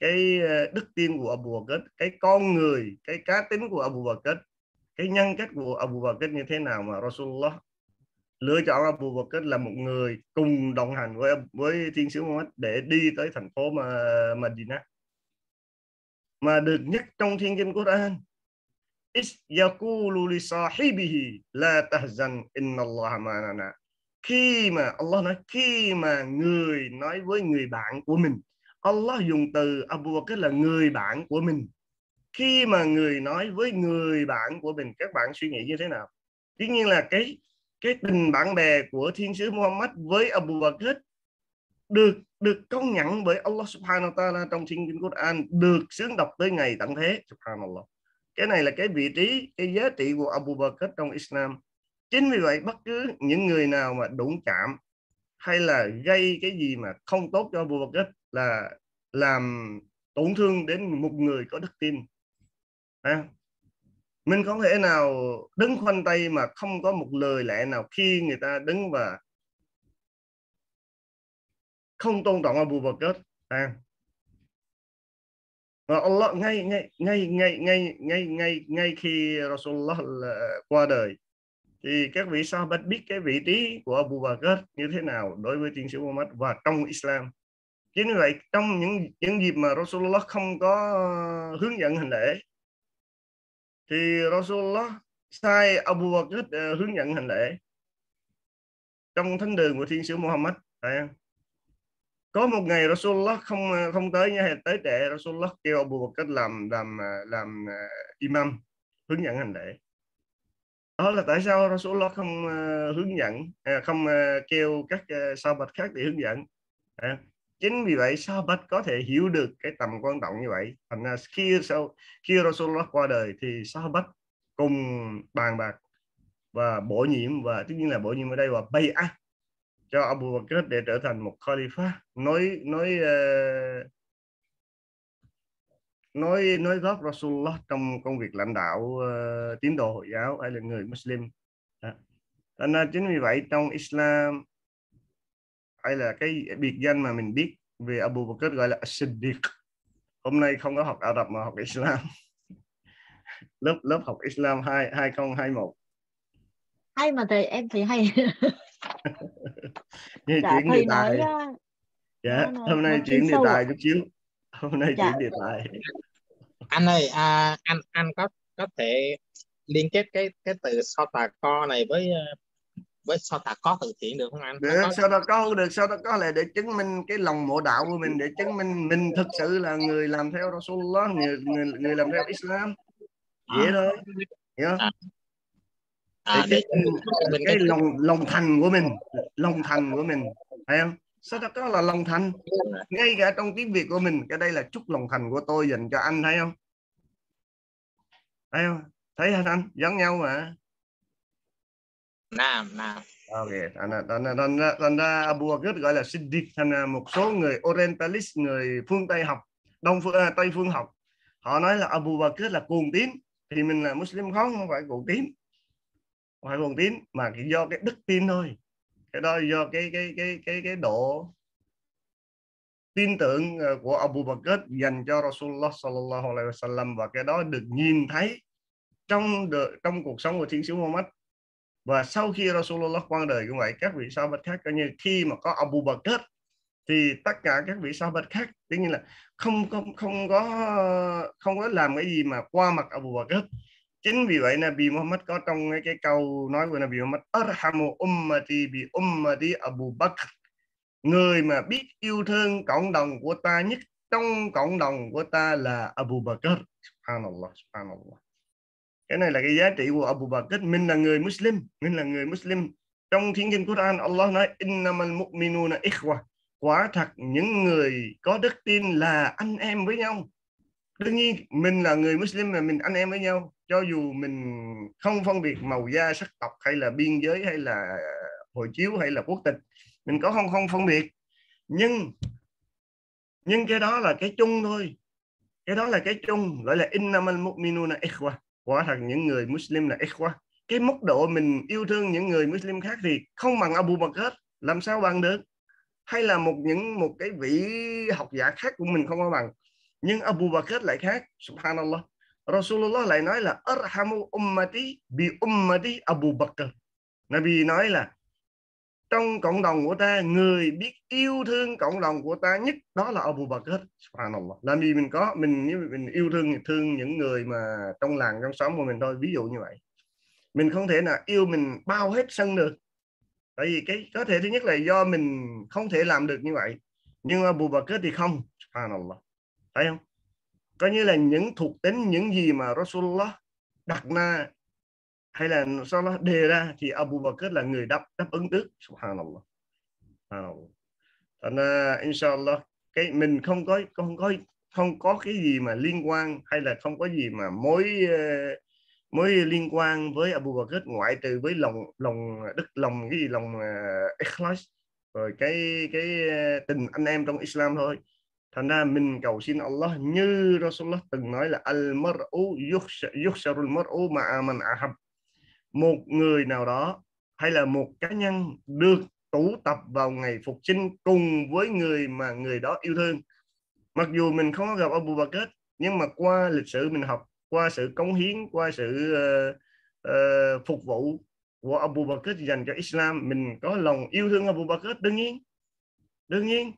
cái đức tin của Abu Bakr, cái con người, cái cá tính của Abu Bakr, cái nhân cách của Abu Bakr như thế nào mà Rasulullah lựa chọn Abu Bakr là một người cùng đồng hành với thiên sứ Muhammad để đi tới thành phố Madinah, mà được nhắc trong thiên kinh Quran. Khi mà Allah nói, khi mà người nói với người bạn của mình, Allah dùng từ Abu Bakr là người bạn của mình. Khi mà người nói với người bạn của mình, các bạn suy nghĩ như thế nào? Tất nhiên là cái tình bạn bè của thiên sứ Muhammad với Abu Bakr được công nhận bởi Allah subhanahu wa ta'ala trong thiên kinh Quran, được sướng đọc tới ngày tận thế, subhanallah. Cái này là cái vị trí, cái giá trị của Abu Bakr trong Islam. Chính vì vậy, bất cứ những người nào mà đụng chạm hay là gây cái gì mà không tốt cho Abu Bakr là làm tổn thương đến một người có đức tin. Mình không thể nào đứng khoanh tay mà không có một lời lẽ nào khi người ta đứng và không tôn trọng Abu Bakr. Và Allah ngay khi Rasulullah qua đời thì các vị Sahabat biết cái vị trí của Abu Bakr như thế nào đối với thiên sứ Muhammad và trong Islam. Chính vậy, trong những dịp mà Rasulullah không có hướng dẫn hành lễ thì Rasulullah sai Abu Bakr hướng dẫn hành lễ trong thánh đường của thiên sứ Muhammad. Có một ngày Rasulullah không tới nha, tới trễ, Rasulullah kêu Abu Bakr làm imam hướng dẫn hành lễ. Đó là tại sao Rasulullah không hướng dẫn, không kêu các Sahabat khác để hướng dẫn. Chính vì vậy Sahabat có thể hiểu được cái tầm quan trọng như vậy. Thành ra khi Rasulullah qua đời thì Sahabat cùng bàn bạc và bổ nhiệm, và tất nhiên là bổ nhiệm ở đây là bay'ah cho Abu Bakr để trở thành một khalifa nói góp Rasulullah trong công việc lãnh đạo tín đồ Hồi giáo hay là người Muslim. Thành ra chính vì vậy trong Islam hay là cái biệt danh mà mình biết về Abu Bakr gọi là As-Siddiq. Hôm nay không có học Ả Rập mà học Islam. lớp học Islam 2021. Hay mà thầy, em thấy hay. Chuyện đề tài. Dạ, hôm nay chuyện đề tài chút xíu. Hôm nay chuyện đề tài. Anh ơi, anh có thể liên kết cái từ sotako này với sotako từ thiện được không anh? Được, sotako là để chứng minh cái lòng mộ đạo của mình, để chứng minh mình thực sự là người làm theo Rasulullah, người làm theo Islam. Vậy thôi. Hiểu không? cái lòng thành của mình, phải không? Sadaqah là lòng thành. Ngay cả trong tiếng Việt của mình, cái đây là chút lòng thành của tôi dành cho anh, thấy không? Thấy không? Thấy hả anh? Giống nhau mà. Nam. Okay. Thành ra Abu Bakr gọi là Siddiq. Thành một số người Orientalist, người phương Tây học, Tây phương học, họ nói là Abu Bakr là cuồng tín. Thì mình là Muslim không phải cuồng tín, mà do cái đức tin thôi. Cái đó do cái độ tin tưởng của Abu Bakr dành cho Rasulullah sallallahu alaihi wasallam, và cái đó được nhìn thấy trong cuộc sống của thiên sứ Muhammad. Và sau khi Rasulullah qua đời cũng vậy, các vị Sahabat khác coi như khi mà có Abu Bakr thì tất cả các vị Sahabat khác tất nhiên là không có làm cái gì mà qua mặt Abu Bakr. Chính vì vậy Nabi Muhammad có trong cái câu nói của Nabi Muhammad: Arhamu ummati bi ummati Abu Bakr. Người mà biết yêu thương cộng đồng của ta nhất trong cộng đồng của ta là Abu Bakr. Subhanallah, subhanallah. Cái này là cái giá trị của Abu Bakr. Mình là người Muslim, trong thiên kinh Quran Allah nói innamal mu'minuna ikhwa, quả thật những người có đức tin là anh em với nhau. Đương nhiên mình là người Muslim mà mình anh em với nhau, cho dù mình không phân biệt màu da, sắc tộc, hay là biên giới, hay là hộ chiếu, hay là quốc tịch, mình có không phân biệt. Nhưng cái đó là cái chung thôi, gọi là innamal mu'minuna ikhwa, quả thật những người Muslim là ikhwa. Cái mức độ mình yêu thương những người Muslim khác thì không bằng Abu Bakr, làm sao bằng được? Hay là một cái vị học giả khác của mình không có bằng. Nhưng Abu Bakr lại khác, subhanallah. Rasulullah lại nói là arhamu ummati bi ummati Abu Bakr. Nabi nói là trong cộng đồng của ta, người biết yêu thương cộng đồng của ta nhất đó là Abu Bakr. Subhanallah. Làm gì mình có, mình yêu thương những người mà trong làng, trong xóm của mình thôi, ví dụ như vậy. Mình không thể là yêu mình bao hết sân được. Tại vì cái có thể thứ nhất là do mình không thể làm được như vậy. Nhưng Abu Bakr thì không. Subhanallah. Thấy không? Coi như là những thuộc tính, những gì mà Rasulullah đặt ra hay là Rasulullah đề ra thì Abu Bakr là người đáp ứng trước. Subhanallah. Thành ra inshallah cái mình không có cái gì mà liên quan, hay là không có gì mà mối liên quan với Abu Bakr, ngoại trừ với lòng ikhlas, rồi cái tình anh em trong Islam thôi. Thành ra mình cầu xin Allah như Rasulullah từng nói là al-mar'u yuhsharul mar'u ma'a man ahab. Một người nào đó hay là một cá nhân được tụ tập vào ngày phục sinh cùng với người mà người đó yêu thương. Mặc dù mình không có gặp Abu Bakr, nhưng mà qua lịch sử mình học, qua sự cống hiến, qua sự phục vụ của Abu Bakr dành cho Islam, mình có lòng yêu thương Abu Bakr, đương nhiên.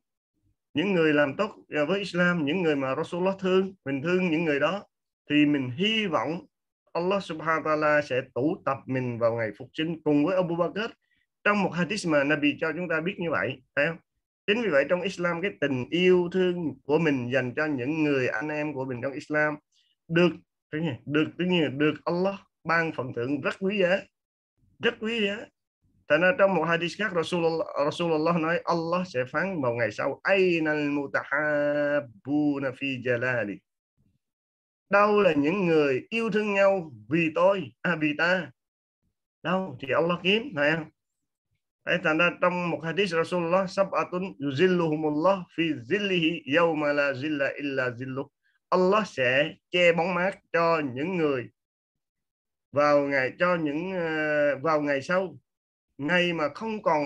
Những người làm tốt với Islam, những người mà Rasulullah thương, mình thương những người đó. Thì mình hy vọng Allah subhanahu wa ta'ala sẽ tụ tập mình vào ngày phục sinh cùng với Abu Bakr. Trong một hadith mà Nabi cho chúng ta biết như vậy, thấy không? Chính vì vậy trong Islam, cái tình yêu thương của mình dành cho những người anh em của mình trong Islam được Allah ban phần thưởng rất quý giá. Thành ra trong một hadith khác Rasulullah nói Allah sẽ phán vào ngày sau: Aynal mutahabbuna fi jalali. Đâu là những người yêu thương nhau vì tôi, vì ta? Đâu thì Allah kiếm, thấy không? Thành ra trong một hadith Rasulullah: Sab'atun yuzilluhumullah fi zillihi yawma la zilla illa zilluh. Allah sẽ che bóng mát cho những người vào ngày sau, ngày mà không còn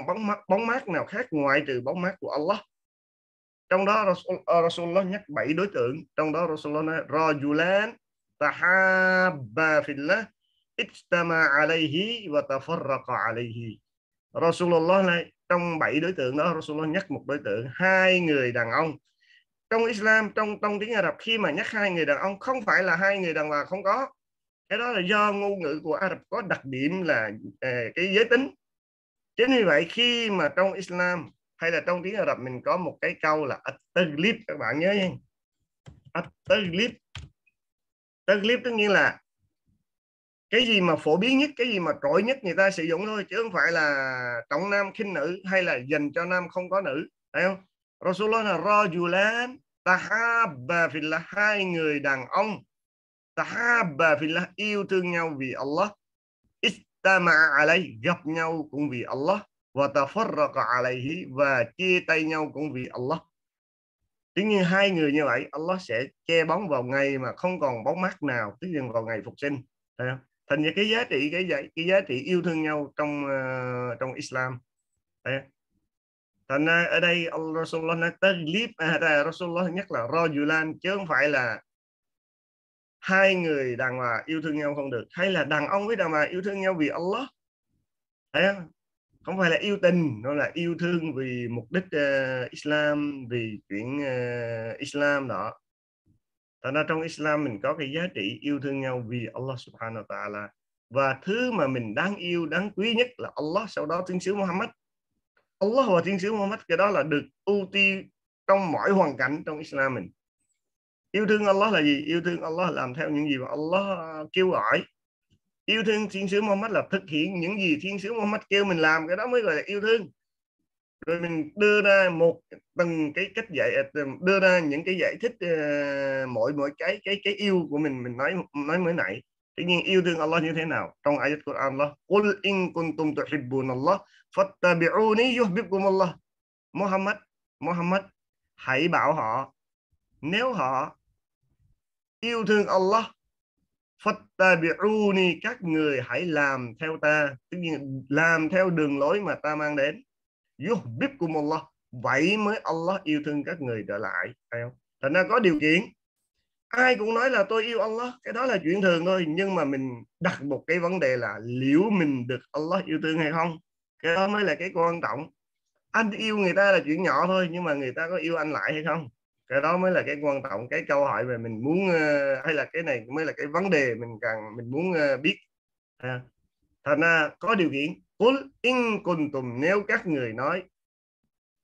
bóng mát nào khác ngoại trừ bóng mát của Allah. Trong đó Rasulullah nhắc 7 đối tượng, trong đó Rasulullah nói: Rajulan tahabba fillah ijtama alayhi wa tafarraqa alayhi. Rasulullah này, trong 7 đối tượng đó Rasulullah nhắc một đối tượng, hai người đàn ông. Trong Islam, trong tiếng Ả Rập, khi mà nhắc hai người đàn ông không phải là hai người đàn bà, không có. Cái đó là do ngôn ngữ của Ả Rập có đặc điểm là cái giới tính. Chính vì vậy khi mà trong Islam hay là trong tiếng Ả Rập mình có một cái câu là at-taglib, các bạn nhớ nha. At-taglib. Taglib tức nghĩa là Cái gì mà phổ biến nhất, cái gì mà trội nhất người ta sử dụng thôi, chứ không phải là trọng nam khinh nữ hay là dành cho nam không có nữ, thấy không? Rasulullah là rajulan tahabba fillah, hai người đàn ông tahabba fillah, yêu thương nhau vì Allah, istama'a alayhi, gặp nhau cũng vì Allah, và tafarraqa alayhi, và chia tay nhau cũng vì Allah. Tuy nhiên hai người như vậy Allah sẽ che bóng vào ngày mà không còn bóng mát nào, tức là vào ngày phục sinh, thấy không? Thành ra cái giá trị, cái giá trị yêu thương nhau trong trong Islam. Thành ra ở đây Rasulullah nói tới clip, Rasulullah nhắc là rajulan, chứ không phải là hai người đàn bà yêu thương nhau không được, hay là đàn ông với đàn bà yêu thương nhau vì Allah, thấy không? Không phải là yêu tình, nó là yêu thương vì mục đích Islam, vì chuyện Islam đó. Thành ra trong Islam mình có cái giá trị yêu thương nhau vì Allah subhanahu wa ta'ala, và thứ mà mình đáng yêu, đáng quý nhất là Allah, sau đó Thiên sứ Muhammad. Allah và Thiên sứ Muhammad, cái đó là được ưu tiên trong mọi hoàn cảnh trong Islam mình. Yêu thương Allah là gì? Yêu thương Allah là làm theo những gì mà Allah kêu gọi. Yêu thương Thiên sứ Muhammad là thực hiện những gì Thiên sứ Muhammad kêu mình làm, cái đó mới gọi là yêu thương. Rồi mình đưa ra một từng cái cách dạy, đưa ra những cái giải thích mỗi cái yêu của mình nói mới nãy. Tuy nhiên yêu thương Allah như thế nào? Trong ayat Quran Allah, "Qul in kuntum tuhibbunallah fattabi'uni yuhibbukumullah." Muhammad, hãy bảo họ nếu họ yêu thương Allah, fattabi'uni, các người hãy làm theo ta, tức là làm theo đường lối mà ta mang đến, yuhibbukumullah, vậy mới Allah yêu thương các người trở lại, thấy không? Thành ra có điều kiện. Ai cũng nói là tôi yêu Allah, cái đó là chuyện thường thôi, nhưng mà mình đặt một cái vấn đề là liệu mình được Allah yêu thương hay không, cái đó mới là cái quan trọng. Anh yêu người ta là chuyện nhỏ thôi, nhưng mà người ta có yêu anh lại hay không, cái đó mới là cái quan trọng. Cái câu hỏi về mình muốn, hay là cái này mới là cái vấn đề mình muốn biết. Thành ra có điều kiện. Qul in kuntum, nếu các người nói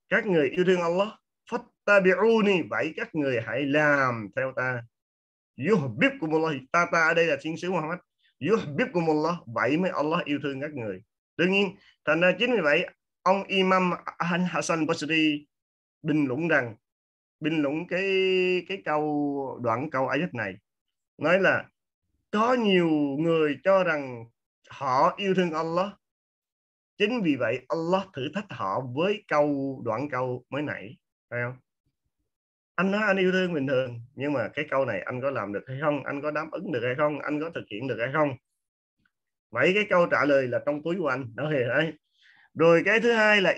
các người yêu thương Allah, fattabi'uni, vậy các người hãy làm theo ta, yuhibbukumullah, ta ở đây là Thiên sứ Muhammad, yuhibbukumullah, vậy mới Allah yêu thương các người. Đương nhiên thành ra chính vì vậy ông Imam Hasan Basri bình luận cái đoạn câu ayat này, nói là có nhiều người cho rằng họ yêu thương Allah, chính vì vậy Allah thử thách họ với đoạn câu mới nãy, phải không? Anh nói anh yêu thương bình thường, nhưng mà cái câu này anh có làm được hay không, anh có đáp ứng được hay không, anh có thực hiện được hay không. Vậy cái câu trả lời là trong túi của anh đó, đấy. Rồi cái thứ hai là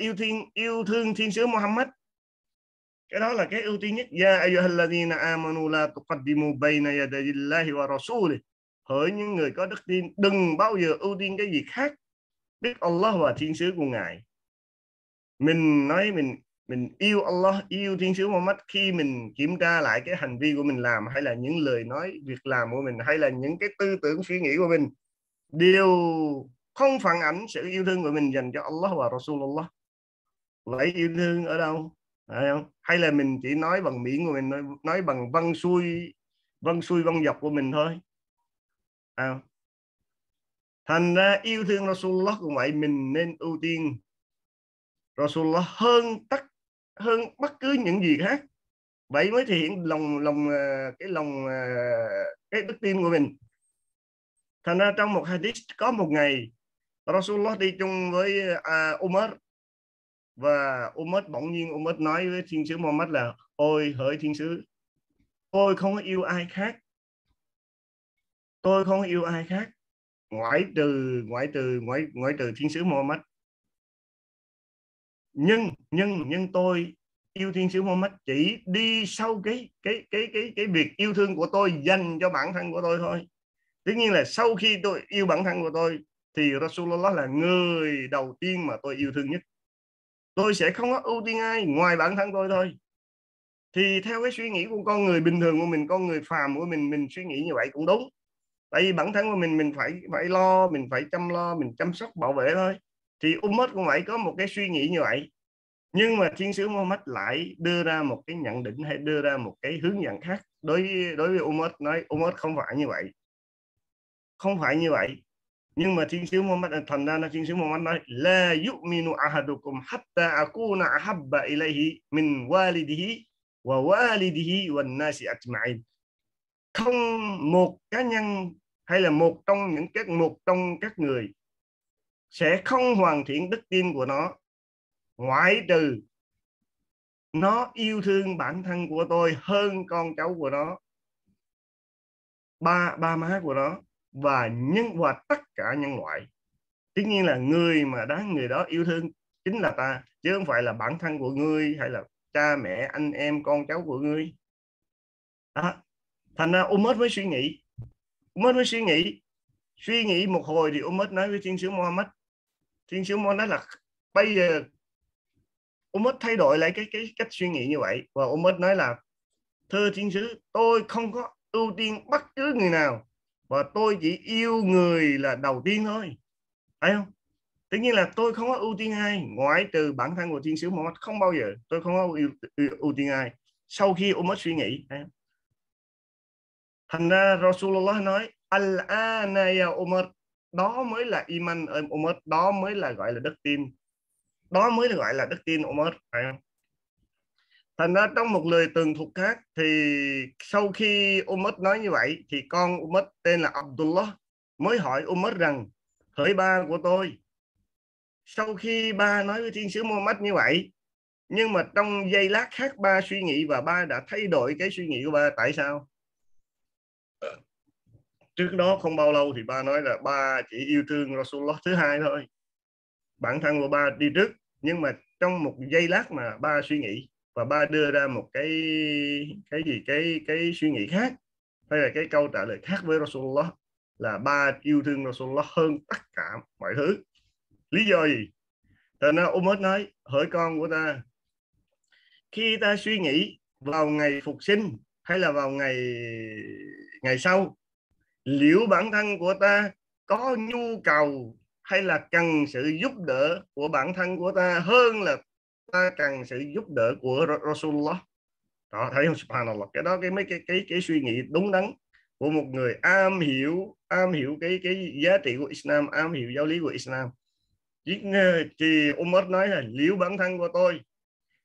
yêu thương Thiên sứ Muhammad, cái đó là cái ưu tiên nhất. Ya ayyuhalladhina amanu la tuqaddimu bayna yadayillahi wa rasulih, hỡi những người có đức tin, đừng bao giờ ưu tiên cái gì khác biết Allah và Thiên sứ của Ngài. Mình nói mình yêu Allah, yêu Thiên sứ Muhammad, khi mình kiểm tra lại cái hành vi của mình làm, hay là những lời nói việc làm của mình, hay là những cái tư tưởng suy nghĩ của mình đều không phản ảnh sự yêu thương của mình dành cho Allah và Rasulullah. Vậy yêu thương ở đâu? Không? Hay là mình chỉ nói bằng miệng của mình, nói bằng văn xuôi văn dọc của mình thôi. Thành ra yêu thương Rasulullah cũng vậy, mình nên ưu tiên Rasulullah hơn bất cứ những gì khác. Vậy mới thể hiện cái đức tin của mình. Thành ra trong một hadith, có một ngày Rasulullah đi chung với Umar, và bỗng nhiên Umar nói với Thiên sứ Muhammad là: "Ôi hỡi Thiên sứ, tôi không có yêu ai khác. Tôi không có yêu ai khác ngoại trừ Thiên sứ Muhammad. Nhưng tôi yêu Thiên sứ Muhammad chỉ đi sau cái việc yêu thương của tôi dành cho bản thân của tôi thôi. Tất nhiên là sau khi tôi yêu bản thân của tôi thì Rasulullah là người đầu tiên mà tôi yêu thương nhất. Tôi sẽ không có ưu tiên ai ngoài bản thân tôi thôi." Thì theo cái suy nghĩ của con người bình thường của mình, con người phàm của mình suy nghĩ như vậy cũng đúng. Tại vì bản thân của mình phải lo, mình phải chăm lo, mình chăm sóc, bảo vệ thôi. Thì Umar cũng vậy, có một cái suy nghĩ như vậy. Nhưng mà Thiên sứ Muhammad lại đưa ra một cái nhận định, hay đưa ra một cái hướng dẫn khác đối với Umar, nói Umar không phải như vậy. không phải như vậy. Nhưng mà thiên sứ Muhammad, thành ra thiên sứ Muhammad nói la yu'minu ahadukum hatta akuna ahabba ilayhi min walidihi wa walidihi wan nasi ajma'in. Không một cá nhân hay là một trong các người sẽ không hoàn thiện đức tin của nó ngoại trừ nó yêu thương bản thân của tôi hơn con cháu của nó, ba má của nó và tất cả nhân loại. Tất nhiên là người mà đáng người đó yêu thương chính là ta, chứ không phải là bản thân của ngươi hay là cha mẹ, anh em, con cháu của ngươi. Đó. Thành ra Umar mới suy nghĩ. Suy nghĩ một hồi thì Umar nói với thiên sứ Muhammad. Thiên sứ Muhammad nói là bây giờ Umar thay đổi lại cái cách suy nghĩ như vậy. Và Umar nói là thưa thiên sứ, tôi không có ưu tiên bất cứ người nào. Và tôi chỉ yêu người là đầu tiên thôi. Thấy không? Tất nhiên là tôi không có ưu tiên ai ngoại trừ bản thân của thiên sứ Muhammad. Không bao giờ tôi không có ưu tiên ai. Sau khi Umar suy nghĩ. Thành ra Rasulullah nói al-ana ya Umar. Đó mới là iman Umar. Đó mới là gọi là đức tin. Umar. Thành ra trong một lời tường thuật khác thì sau khi Umar nói như vậy thì con Umar tên là Abdullah mới hỏi Umar rằng hỡi ba của tôi, sau khi ba nói với thiên sứ Muhammad như vậy, nhưng mà trong giây lát khác ba suy nghĩ và ba đã thay đổi cái suy nghĩ của ba. Tại sao? Trước đó không bao lâu thì ba nói là ba chỉ yêu thương Rasulullah thứ hai thôi, bản thân của ba đi trước. Nhưng mà trong một giây lát mà ba suy nghĩ và ba đưa ra một cái suy nghĩ khác hay là cái câu trả lời khác với Rasulullah là ba yêu thương Rasulullah hơn tất cả mọi thứ. Lý do gì? Thành ra Umar nói hỡi con của ta, khi ta suy nghĩ vào ngày phục sinh hay là vào ngày sau, liệu bản thân của ta có nhu cầu hay là cần sự giúp đỡ của bản thân của ta hơn là ta cần sự giúp đỡ của Rasulullah. Đó, thấy không? Subhanallah. Cái đó cái suy nghĩ đúng đắn của một người am hiểu cái giá trị của Islam, am hiểu giáo lý của Islam. Thì Umar nói là liệu bản thân của tôi,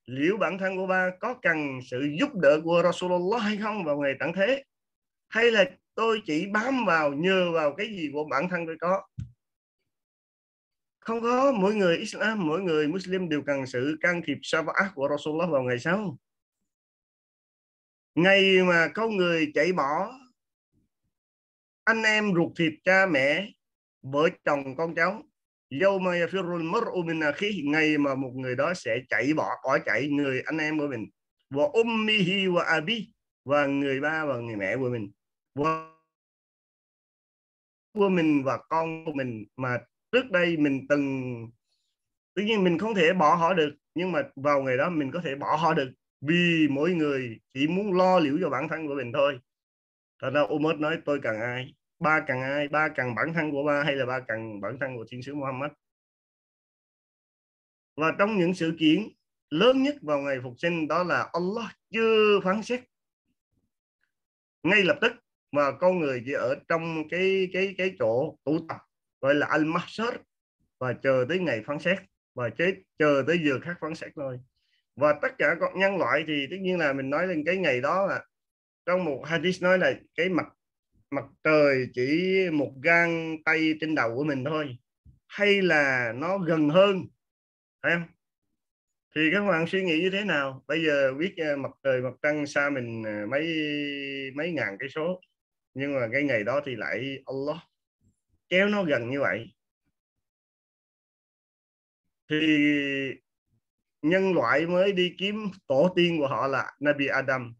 liệu bản thân của ba có cần sự giúp đỡ của Rasulullah hay không vào ngày tận thế, hay là tôi chỉ bám vào nhờ vào cái gì của bản thân tôi có. Không có, mỗi người Islam, mỗi người Muslim đều cần sự can thiệp Sahabat của Rasulullah vào ngày sau. Ngày mà có người chạy bỏ anh em ruột thịt, cha mẹ, vợ chồng, con cháu, ngày mà một người đó sẽ chạy bỏ, bỏ chạy người anh em của mình, và ummihi wa abi, và người ba và người mẹ của mình, và con của mình mà trước đây mình từng, tuy nhiên mình không thể bỏ họ được, nhưng mà vào ngày đó mình có thể bỏ họ được, vì mỗi người chỉ muốn lo liệu cho bản thân của mình thôi. Thật ra Umar nói tôi cần ai? Ba cần ai? Ba cần bản thân của ba hay là ba cần bản thân của thiên sứ Muhammad? Và trong những sự kiện lớn nhất vào ngày phục sinh đó là Allah chưa phán xét ngay lập tức, mà con người chỉ ở trong cái chỗ tụ tập gọi là al-mahshar và chờ tới ngày phán xét, và chờ tới giờ khắc phán xét thôi. Và tất cả các nhân loại thì tất nhiên là mình nói lên cái ngày đó là trong một hadith nói là cái mặt trời chỉ một gang tay trên đầu của mình thôi, hay là nó gần hơn, phải không? Thì các bạn suy nghĩ như thế nào? Bây giờ biết mặt trời mặt trăng xa mình mấy ngàn cây số, nhưng mà cái ngày đó thì lại Allah kéo nó gần như vậy. Thì nhân loại mới đi kiếm tổ tiên của họ là Nabi Adam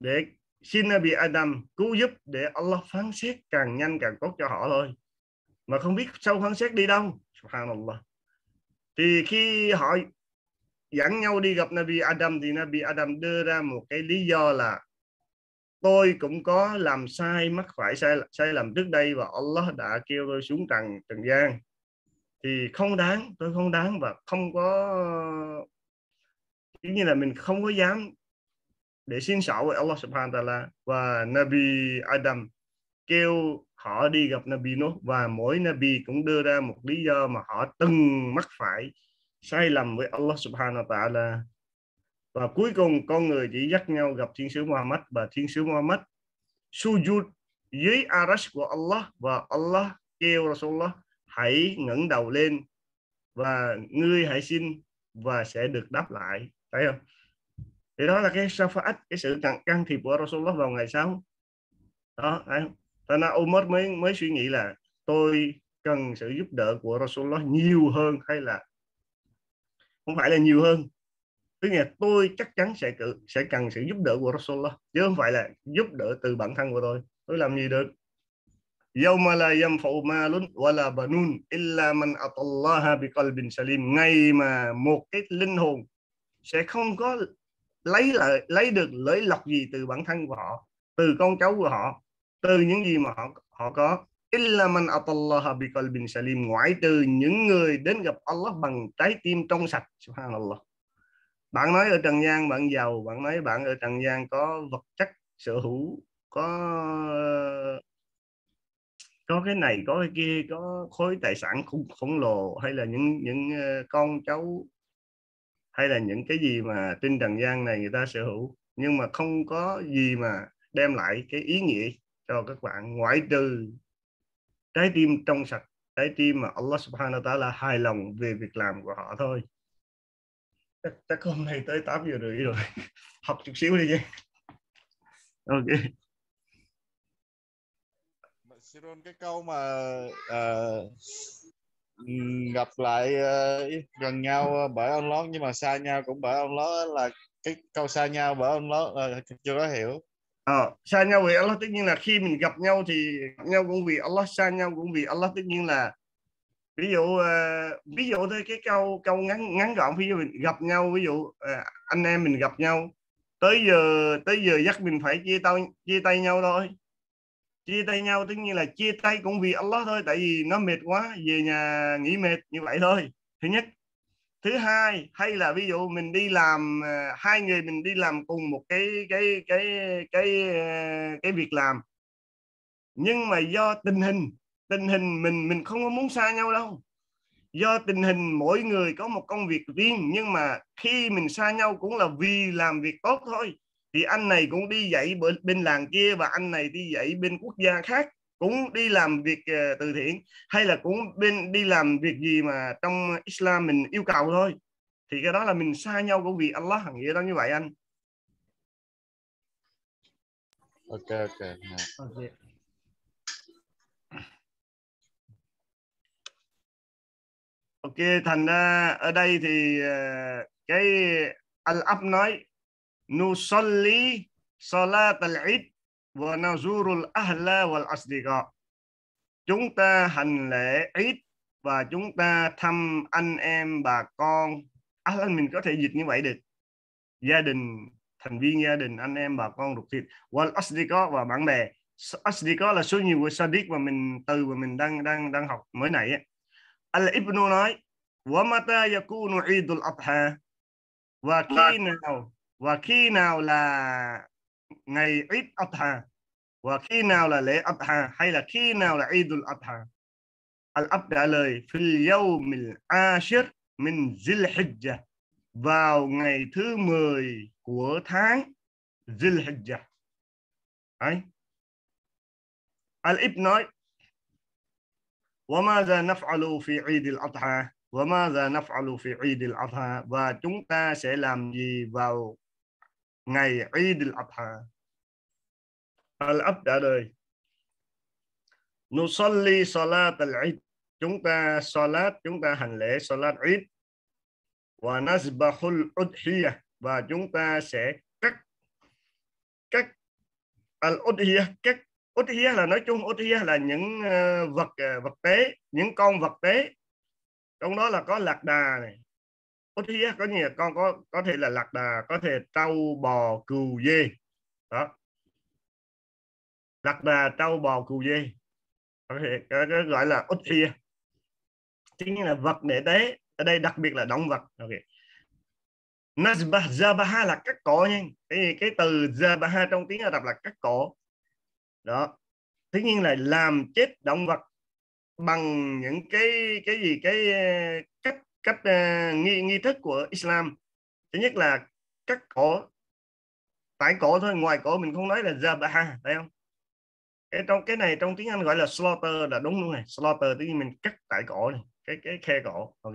để xin Nabi Adam cứu giúp để Allah phán xét càng nhanh càng tốt cho họ thôi, mà không biết sau phán xét đi đâu. Subhanallah. Thì khi họ dẫn nhau đi gặp Nabi Adam thì Nabi Adam đưa ra một cái lý do là tôi cũng có làm sai, mắc phải sai lầm trước đây, và Allah đã kêu tôi xuống trần gian thì không đáng, tôi không đáng, và không có, ý như là mình không có dám để xin xỏ với Allah Subhanahu Wa Taala. Và Nabi Adam kêu họ đi gặp Nabi Nuh, và mỗi Nabi cũng đưa ra một lý do mà họ từng mắc phải sai lầm với Allah Subhanahu wa Ta'ala. Và cuối cùng con người chỉ dắt nhau gặp Thiên sứ Muhammad, và Thiên sứ Muhammad sujud dưới Arash của Allah, và Allah kêu Rasulullah hãy ngẩng đầu lên và ngươi hãy xin và sẽ được đáp lại. Thấy không? Thì đó là cái shafaat, cái sự can thiệp của Rasulullah vào ngày sau. Đó, thấy không? Thành ra Umar mới suy nghĩ là tôi cần sự giúp đỡ của Rasulullah nhiều hơn, hay là không phải là nhiều hơn. Tức là tôi chắc chắn sẽ cần sự giúp đỡ của Rasulullah, chứ không phải là giúp đỡ từ bản thân của tôi. Tôi làm gì được? Yawma la yanfa'u malun wa la banun illa man atallaha biqalbin salim. Ngày mà một cái linh hồn sẽ không có lấy được lợi lộc gì từ bản thân của họ, từ con cháu của họ, từ những gì mà họ có. Illa man atallaha biqalbin salim, ngoại trừ những người đến gặp Allah bằng trái tim trong sạch. Subhanallah. Bạn nói ở trần gian bạn giàu, bạn nói bạn ở trần gian có vật chất sở hữu, có cái này có cái kia, có khối tài sản khổng lồ, hay là những con cháu, hay là những cái gì mà trên trần gian này người ta sở hữu, nhưng mà không có gì mà đem lại cái ý nghĩa cho các bạn ngoại trừ trái tim trong sạch, trái tim mà Allah Subhanahu wa Ta'ala hài lòng về việc làm của họ thôi. Chắc hôm nay tới 8 giờ rưỡi rồi. Học chút xíu đi chứ. Ok. Cái câu mà gặp lại gần nhau bởi ông lót, nhưng mà xa nhau cũng bởi ông lót, là cái câu xa nhau bởi ông lót chưa có hiểu. Xa nhau vì Allah, tất nhiên là khi mình gặp nhau thì gặp nhau cũng vì Allah, xa nhau cũng vì Allah. Tất nhiên là ví dụ thôi, cái câu ngắn gọn, ví dụ mình gặp nhau, ví dụ anh em mình gặp nhau tới giờ dắt mình phải chia tay nhau thôi. Chia tay nhau tất nhiên là chia tay cũng vì Allah thôi, tại vì nó mệt quá, về nhà nghỉ mệt, như vậy thôi. Thứ nhất. Thứ hai, hay là ví dụ mình đi làm, hai người mình đi làm cùng một cái việc làm, nhưng mà do tình hình mình không có muốn xa nhau đâu. Do tình hình mỗi người có một công việc riêng, nhưng mà khi mình xa nhau cũng là vì làm việc tốt thôi. Thì anh này cũng đi dạy bên làng kia, và anh này đi dạy bên quốc gia khác, cũng đi làm việc từ thiện, hay là cũng đi làm việc gì mà trong Islam mình yêu cầu thôi. Thì cái đó là mình xa nhau cũng vì Allah, nghĩa đó như vậy anh. Ok. Ok, thành ra ở đây thì cái Al-Ab nói Nusalli Salat al-Eid wa nazurul ahla wal asdiqa. Chúng ta hành lễ Eid và chúng ta thăm anh em bà con. Mình có thể dịch như vậy được. Gia đình, thành viên gia đình, anh em bà con ruột thịt. Wal asdiqa, và bạn bè. Asdiqa là số nhiều của Sadiq, và mình từ mà mình đang học mới này ấy. Al-Ibnu nói wa mata yakunu Eidul Adha, và khi nào là ngày Eid Adha, và khi nào là lễ Adha, hay là khi nào là Eidul Adha. Al-Ab trả lời fil yawmil ashir min Zil-Hijjah, vào ngày thứ 10 của tháng Zil-Hijjah. Al-Ibn nói وَمَاذَا نَفْعَلُ فِي عِيدِ الْأَضْحَى وَمَاذَا نَفْعَلُ فِي عِيدِ الْأَضْحَى, và chúng ta sẽ làm gì vào ngày Eid al-Adha. Al-Ab đã đời Nusalli salat al-Eid, chúng ta hành lễ salat Eid. Wa nazbahul udhiyah, và chúng ta sẽ cắt al-udhiyah. Cắt udhiyah là nói chung, udhiyah là những vật tế, những con vật tế, trong đó là có lạc đà này. Uthiya có nhiều con, có thể là lạc đà, có thể trâu, bò, cừu, dê. Đó. Lạc đà, trâu, bò, cừu, dê. Có thể cái gọi là Uthiya. Chính là vật để tế, ở đây đặc biệt là động vật. Okay. Nazbah, zabaha là cắt cổ nha. Cái từ zabaha trong tiếng Ả Rập là cắt cổ. Đó. Thế nhưng là làm chết động vật bằng những cách nghi thức của Islam. Thứ nhất là cắt cổ, phải cổ thôi, ngoài cổ mình không nói là zabaha, phải không? Cái này trong tiếng Anh gọi là slaughter, là đúng luôn này. Slaughter tự nhiên mình cắt tại cổ này, cái khe cổ. Ok.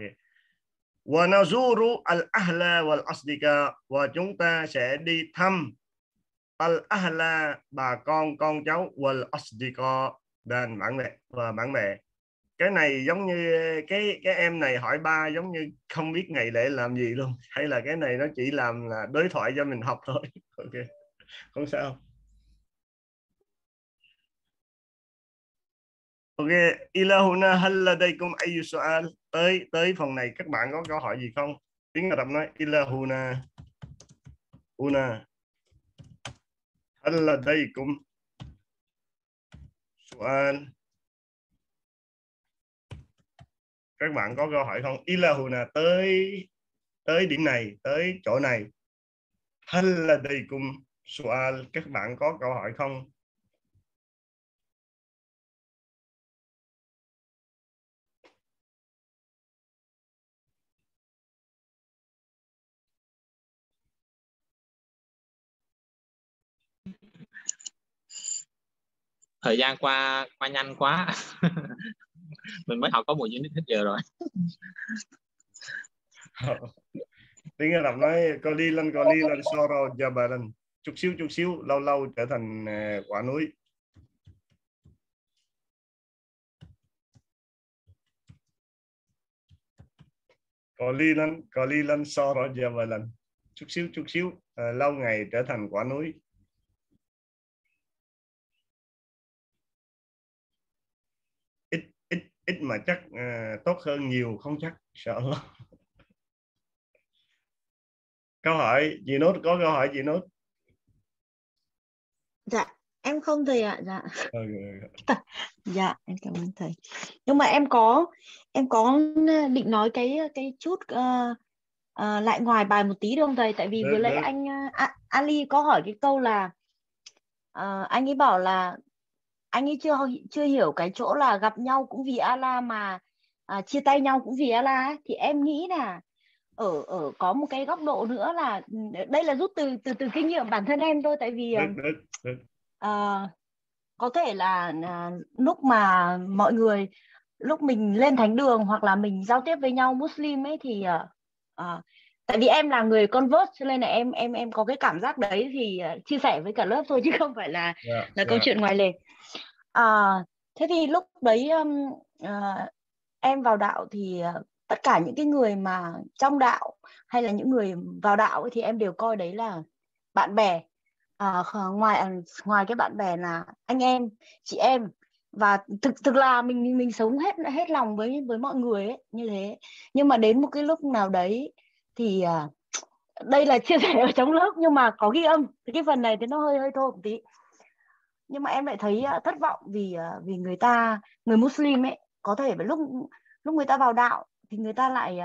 Wa nazuru al-ahla wal-asdika, và chúng ta sẽ đi thăm al-ahla, bà con cháu, wal-asdika, đàn bạn bè và bạn bè. Cái này giống như cái em này hỏi ba giống như không biết ngày lễ làm gì luôn, hay là cái này nó chỉ làm là đối thoại cho mình học thôi. Ok, không sao. Ok, ilahuna hal ladaykum ayyu su'al. Tới phần này các bạn có câu hỏi gì không? Tiếng Ả Rập nói ilahuna una hal ladaykum su'al. Các bạn có câu hỏi không? Ilahuna, tới điểm này, tới chỗ này. Hal ladaykum su'al, các bạn có câu hỏi không? Thời gian qua nhanh quá. Mình mới học có một unit hết giờ rồi. Tiếng Ả Rập nói con đi lên soro jabalan, chút xíu lâu trở thành quả núi. Con đi lên soro jabalan, chút xíu lâu ngày trở thành quả núi. Ít mà chắc tốt hơn nhiều không chắc, sợ lắm. Câu hỏi chị Nốt, có câu hỏi chị Nốt? Dạ em không thầy ạ. Dạ okay. Dạ em cảm ơn thầy, nhưng mà em có định nói cái chút lại ngoài bài một tí được không thầy? Tại vì vừa nãy anh Ali có hỏi cái câu là anh ấy bảo là anh ấy chưa hiểu cái chỗ là gặp nhau cũng vì Allah mà chia tay nhau cũng vì Allah ấy. Thì em nghĩ là ở có một cái góc độ nữa là đây là rút từ kinh nghiệm bản thân em thôi, tại vì có thể là lúc mà mọi người, lúc mình lên thánh đường hoặc là mình giao tiếp với nhau Muslim ấy thì tại vì em là người convert cho nên là em có cái cảm giác đấy, thì chia sẻ với cả lớp thôi chứ không phải là câu chuyện ngoài lề. Thế thì lúc đấy em vào đạo thì tất cả những cái người mà trong đạo hay là những người vào đạo ấy, thì em đều coi đấy là bạn bè, ngoài cái bạn bè là anh em, chị em, và thực là mình sống hết lòng với mọi người ấy, như thế. Nhưng mà đến một cái lúc nào đấy thì đây là chia sẻ ở trong lớp nhưng mà có ghi âm cái phần này thì nó hơi thô một tí, nhưng mà em lại thấy thất vọng vì người Muslim ấy, có thể lúc người ta vào đạo thì người ta lại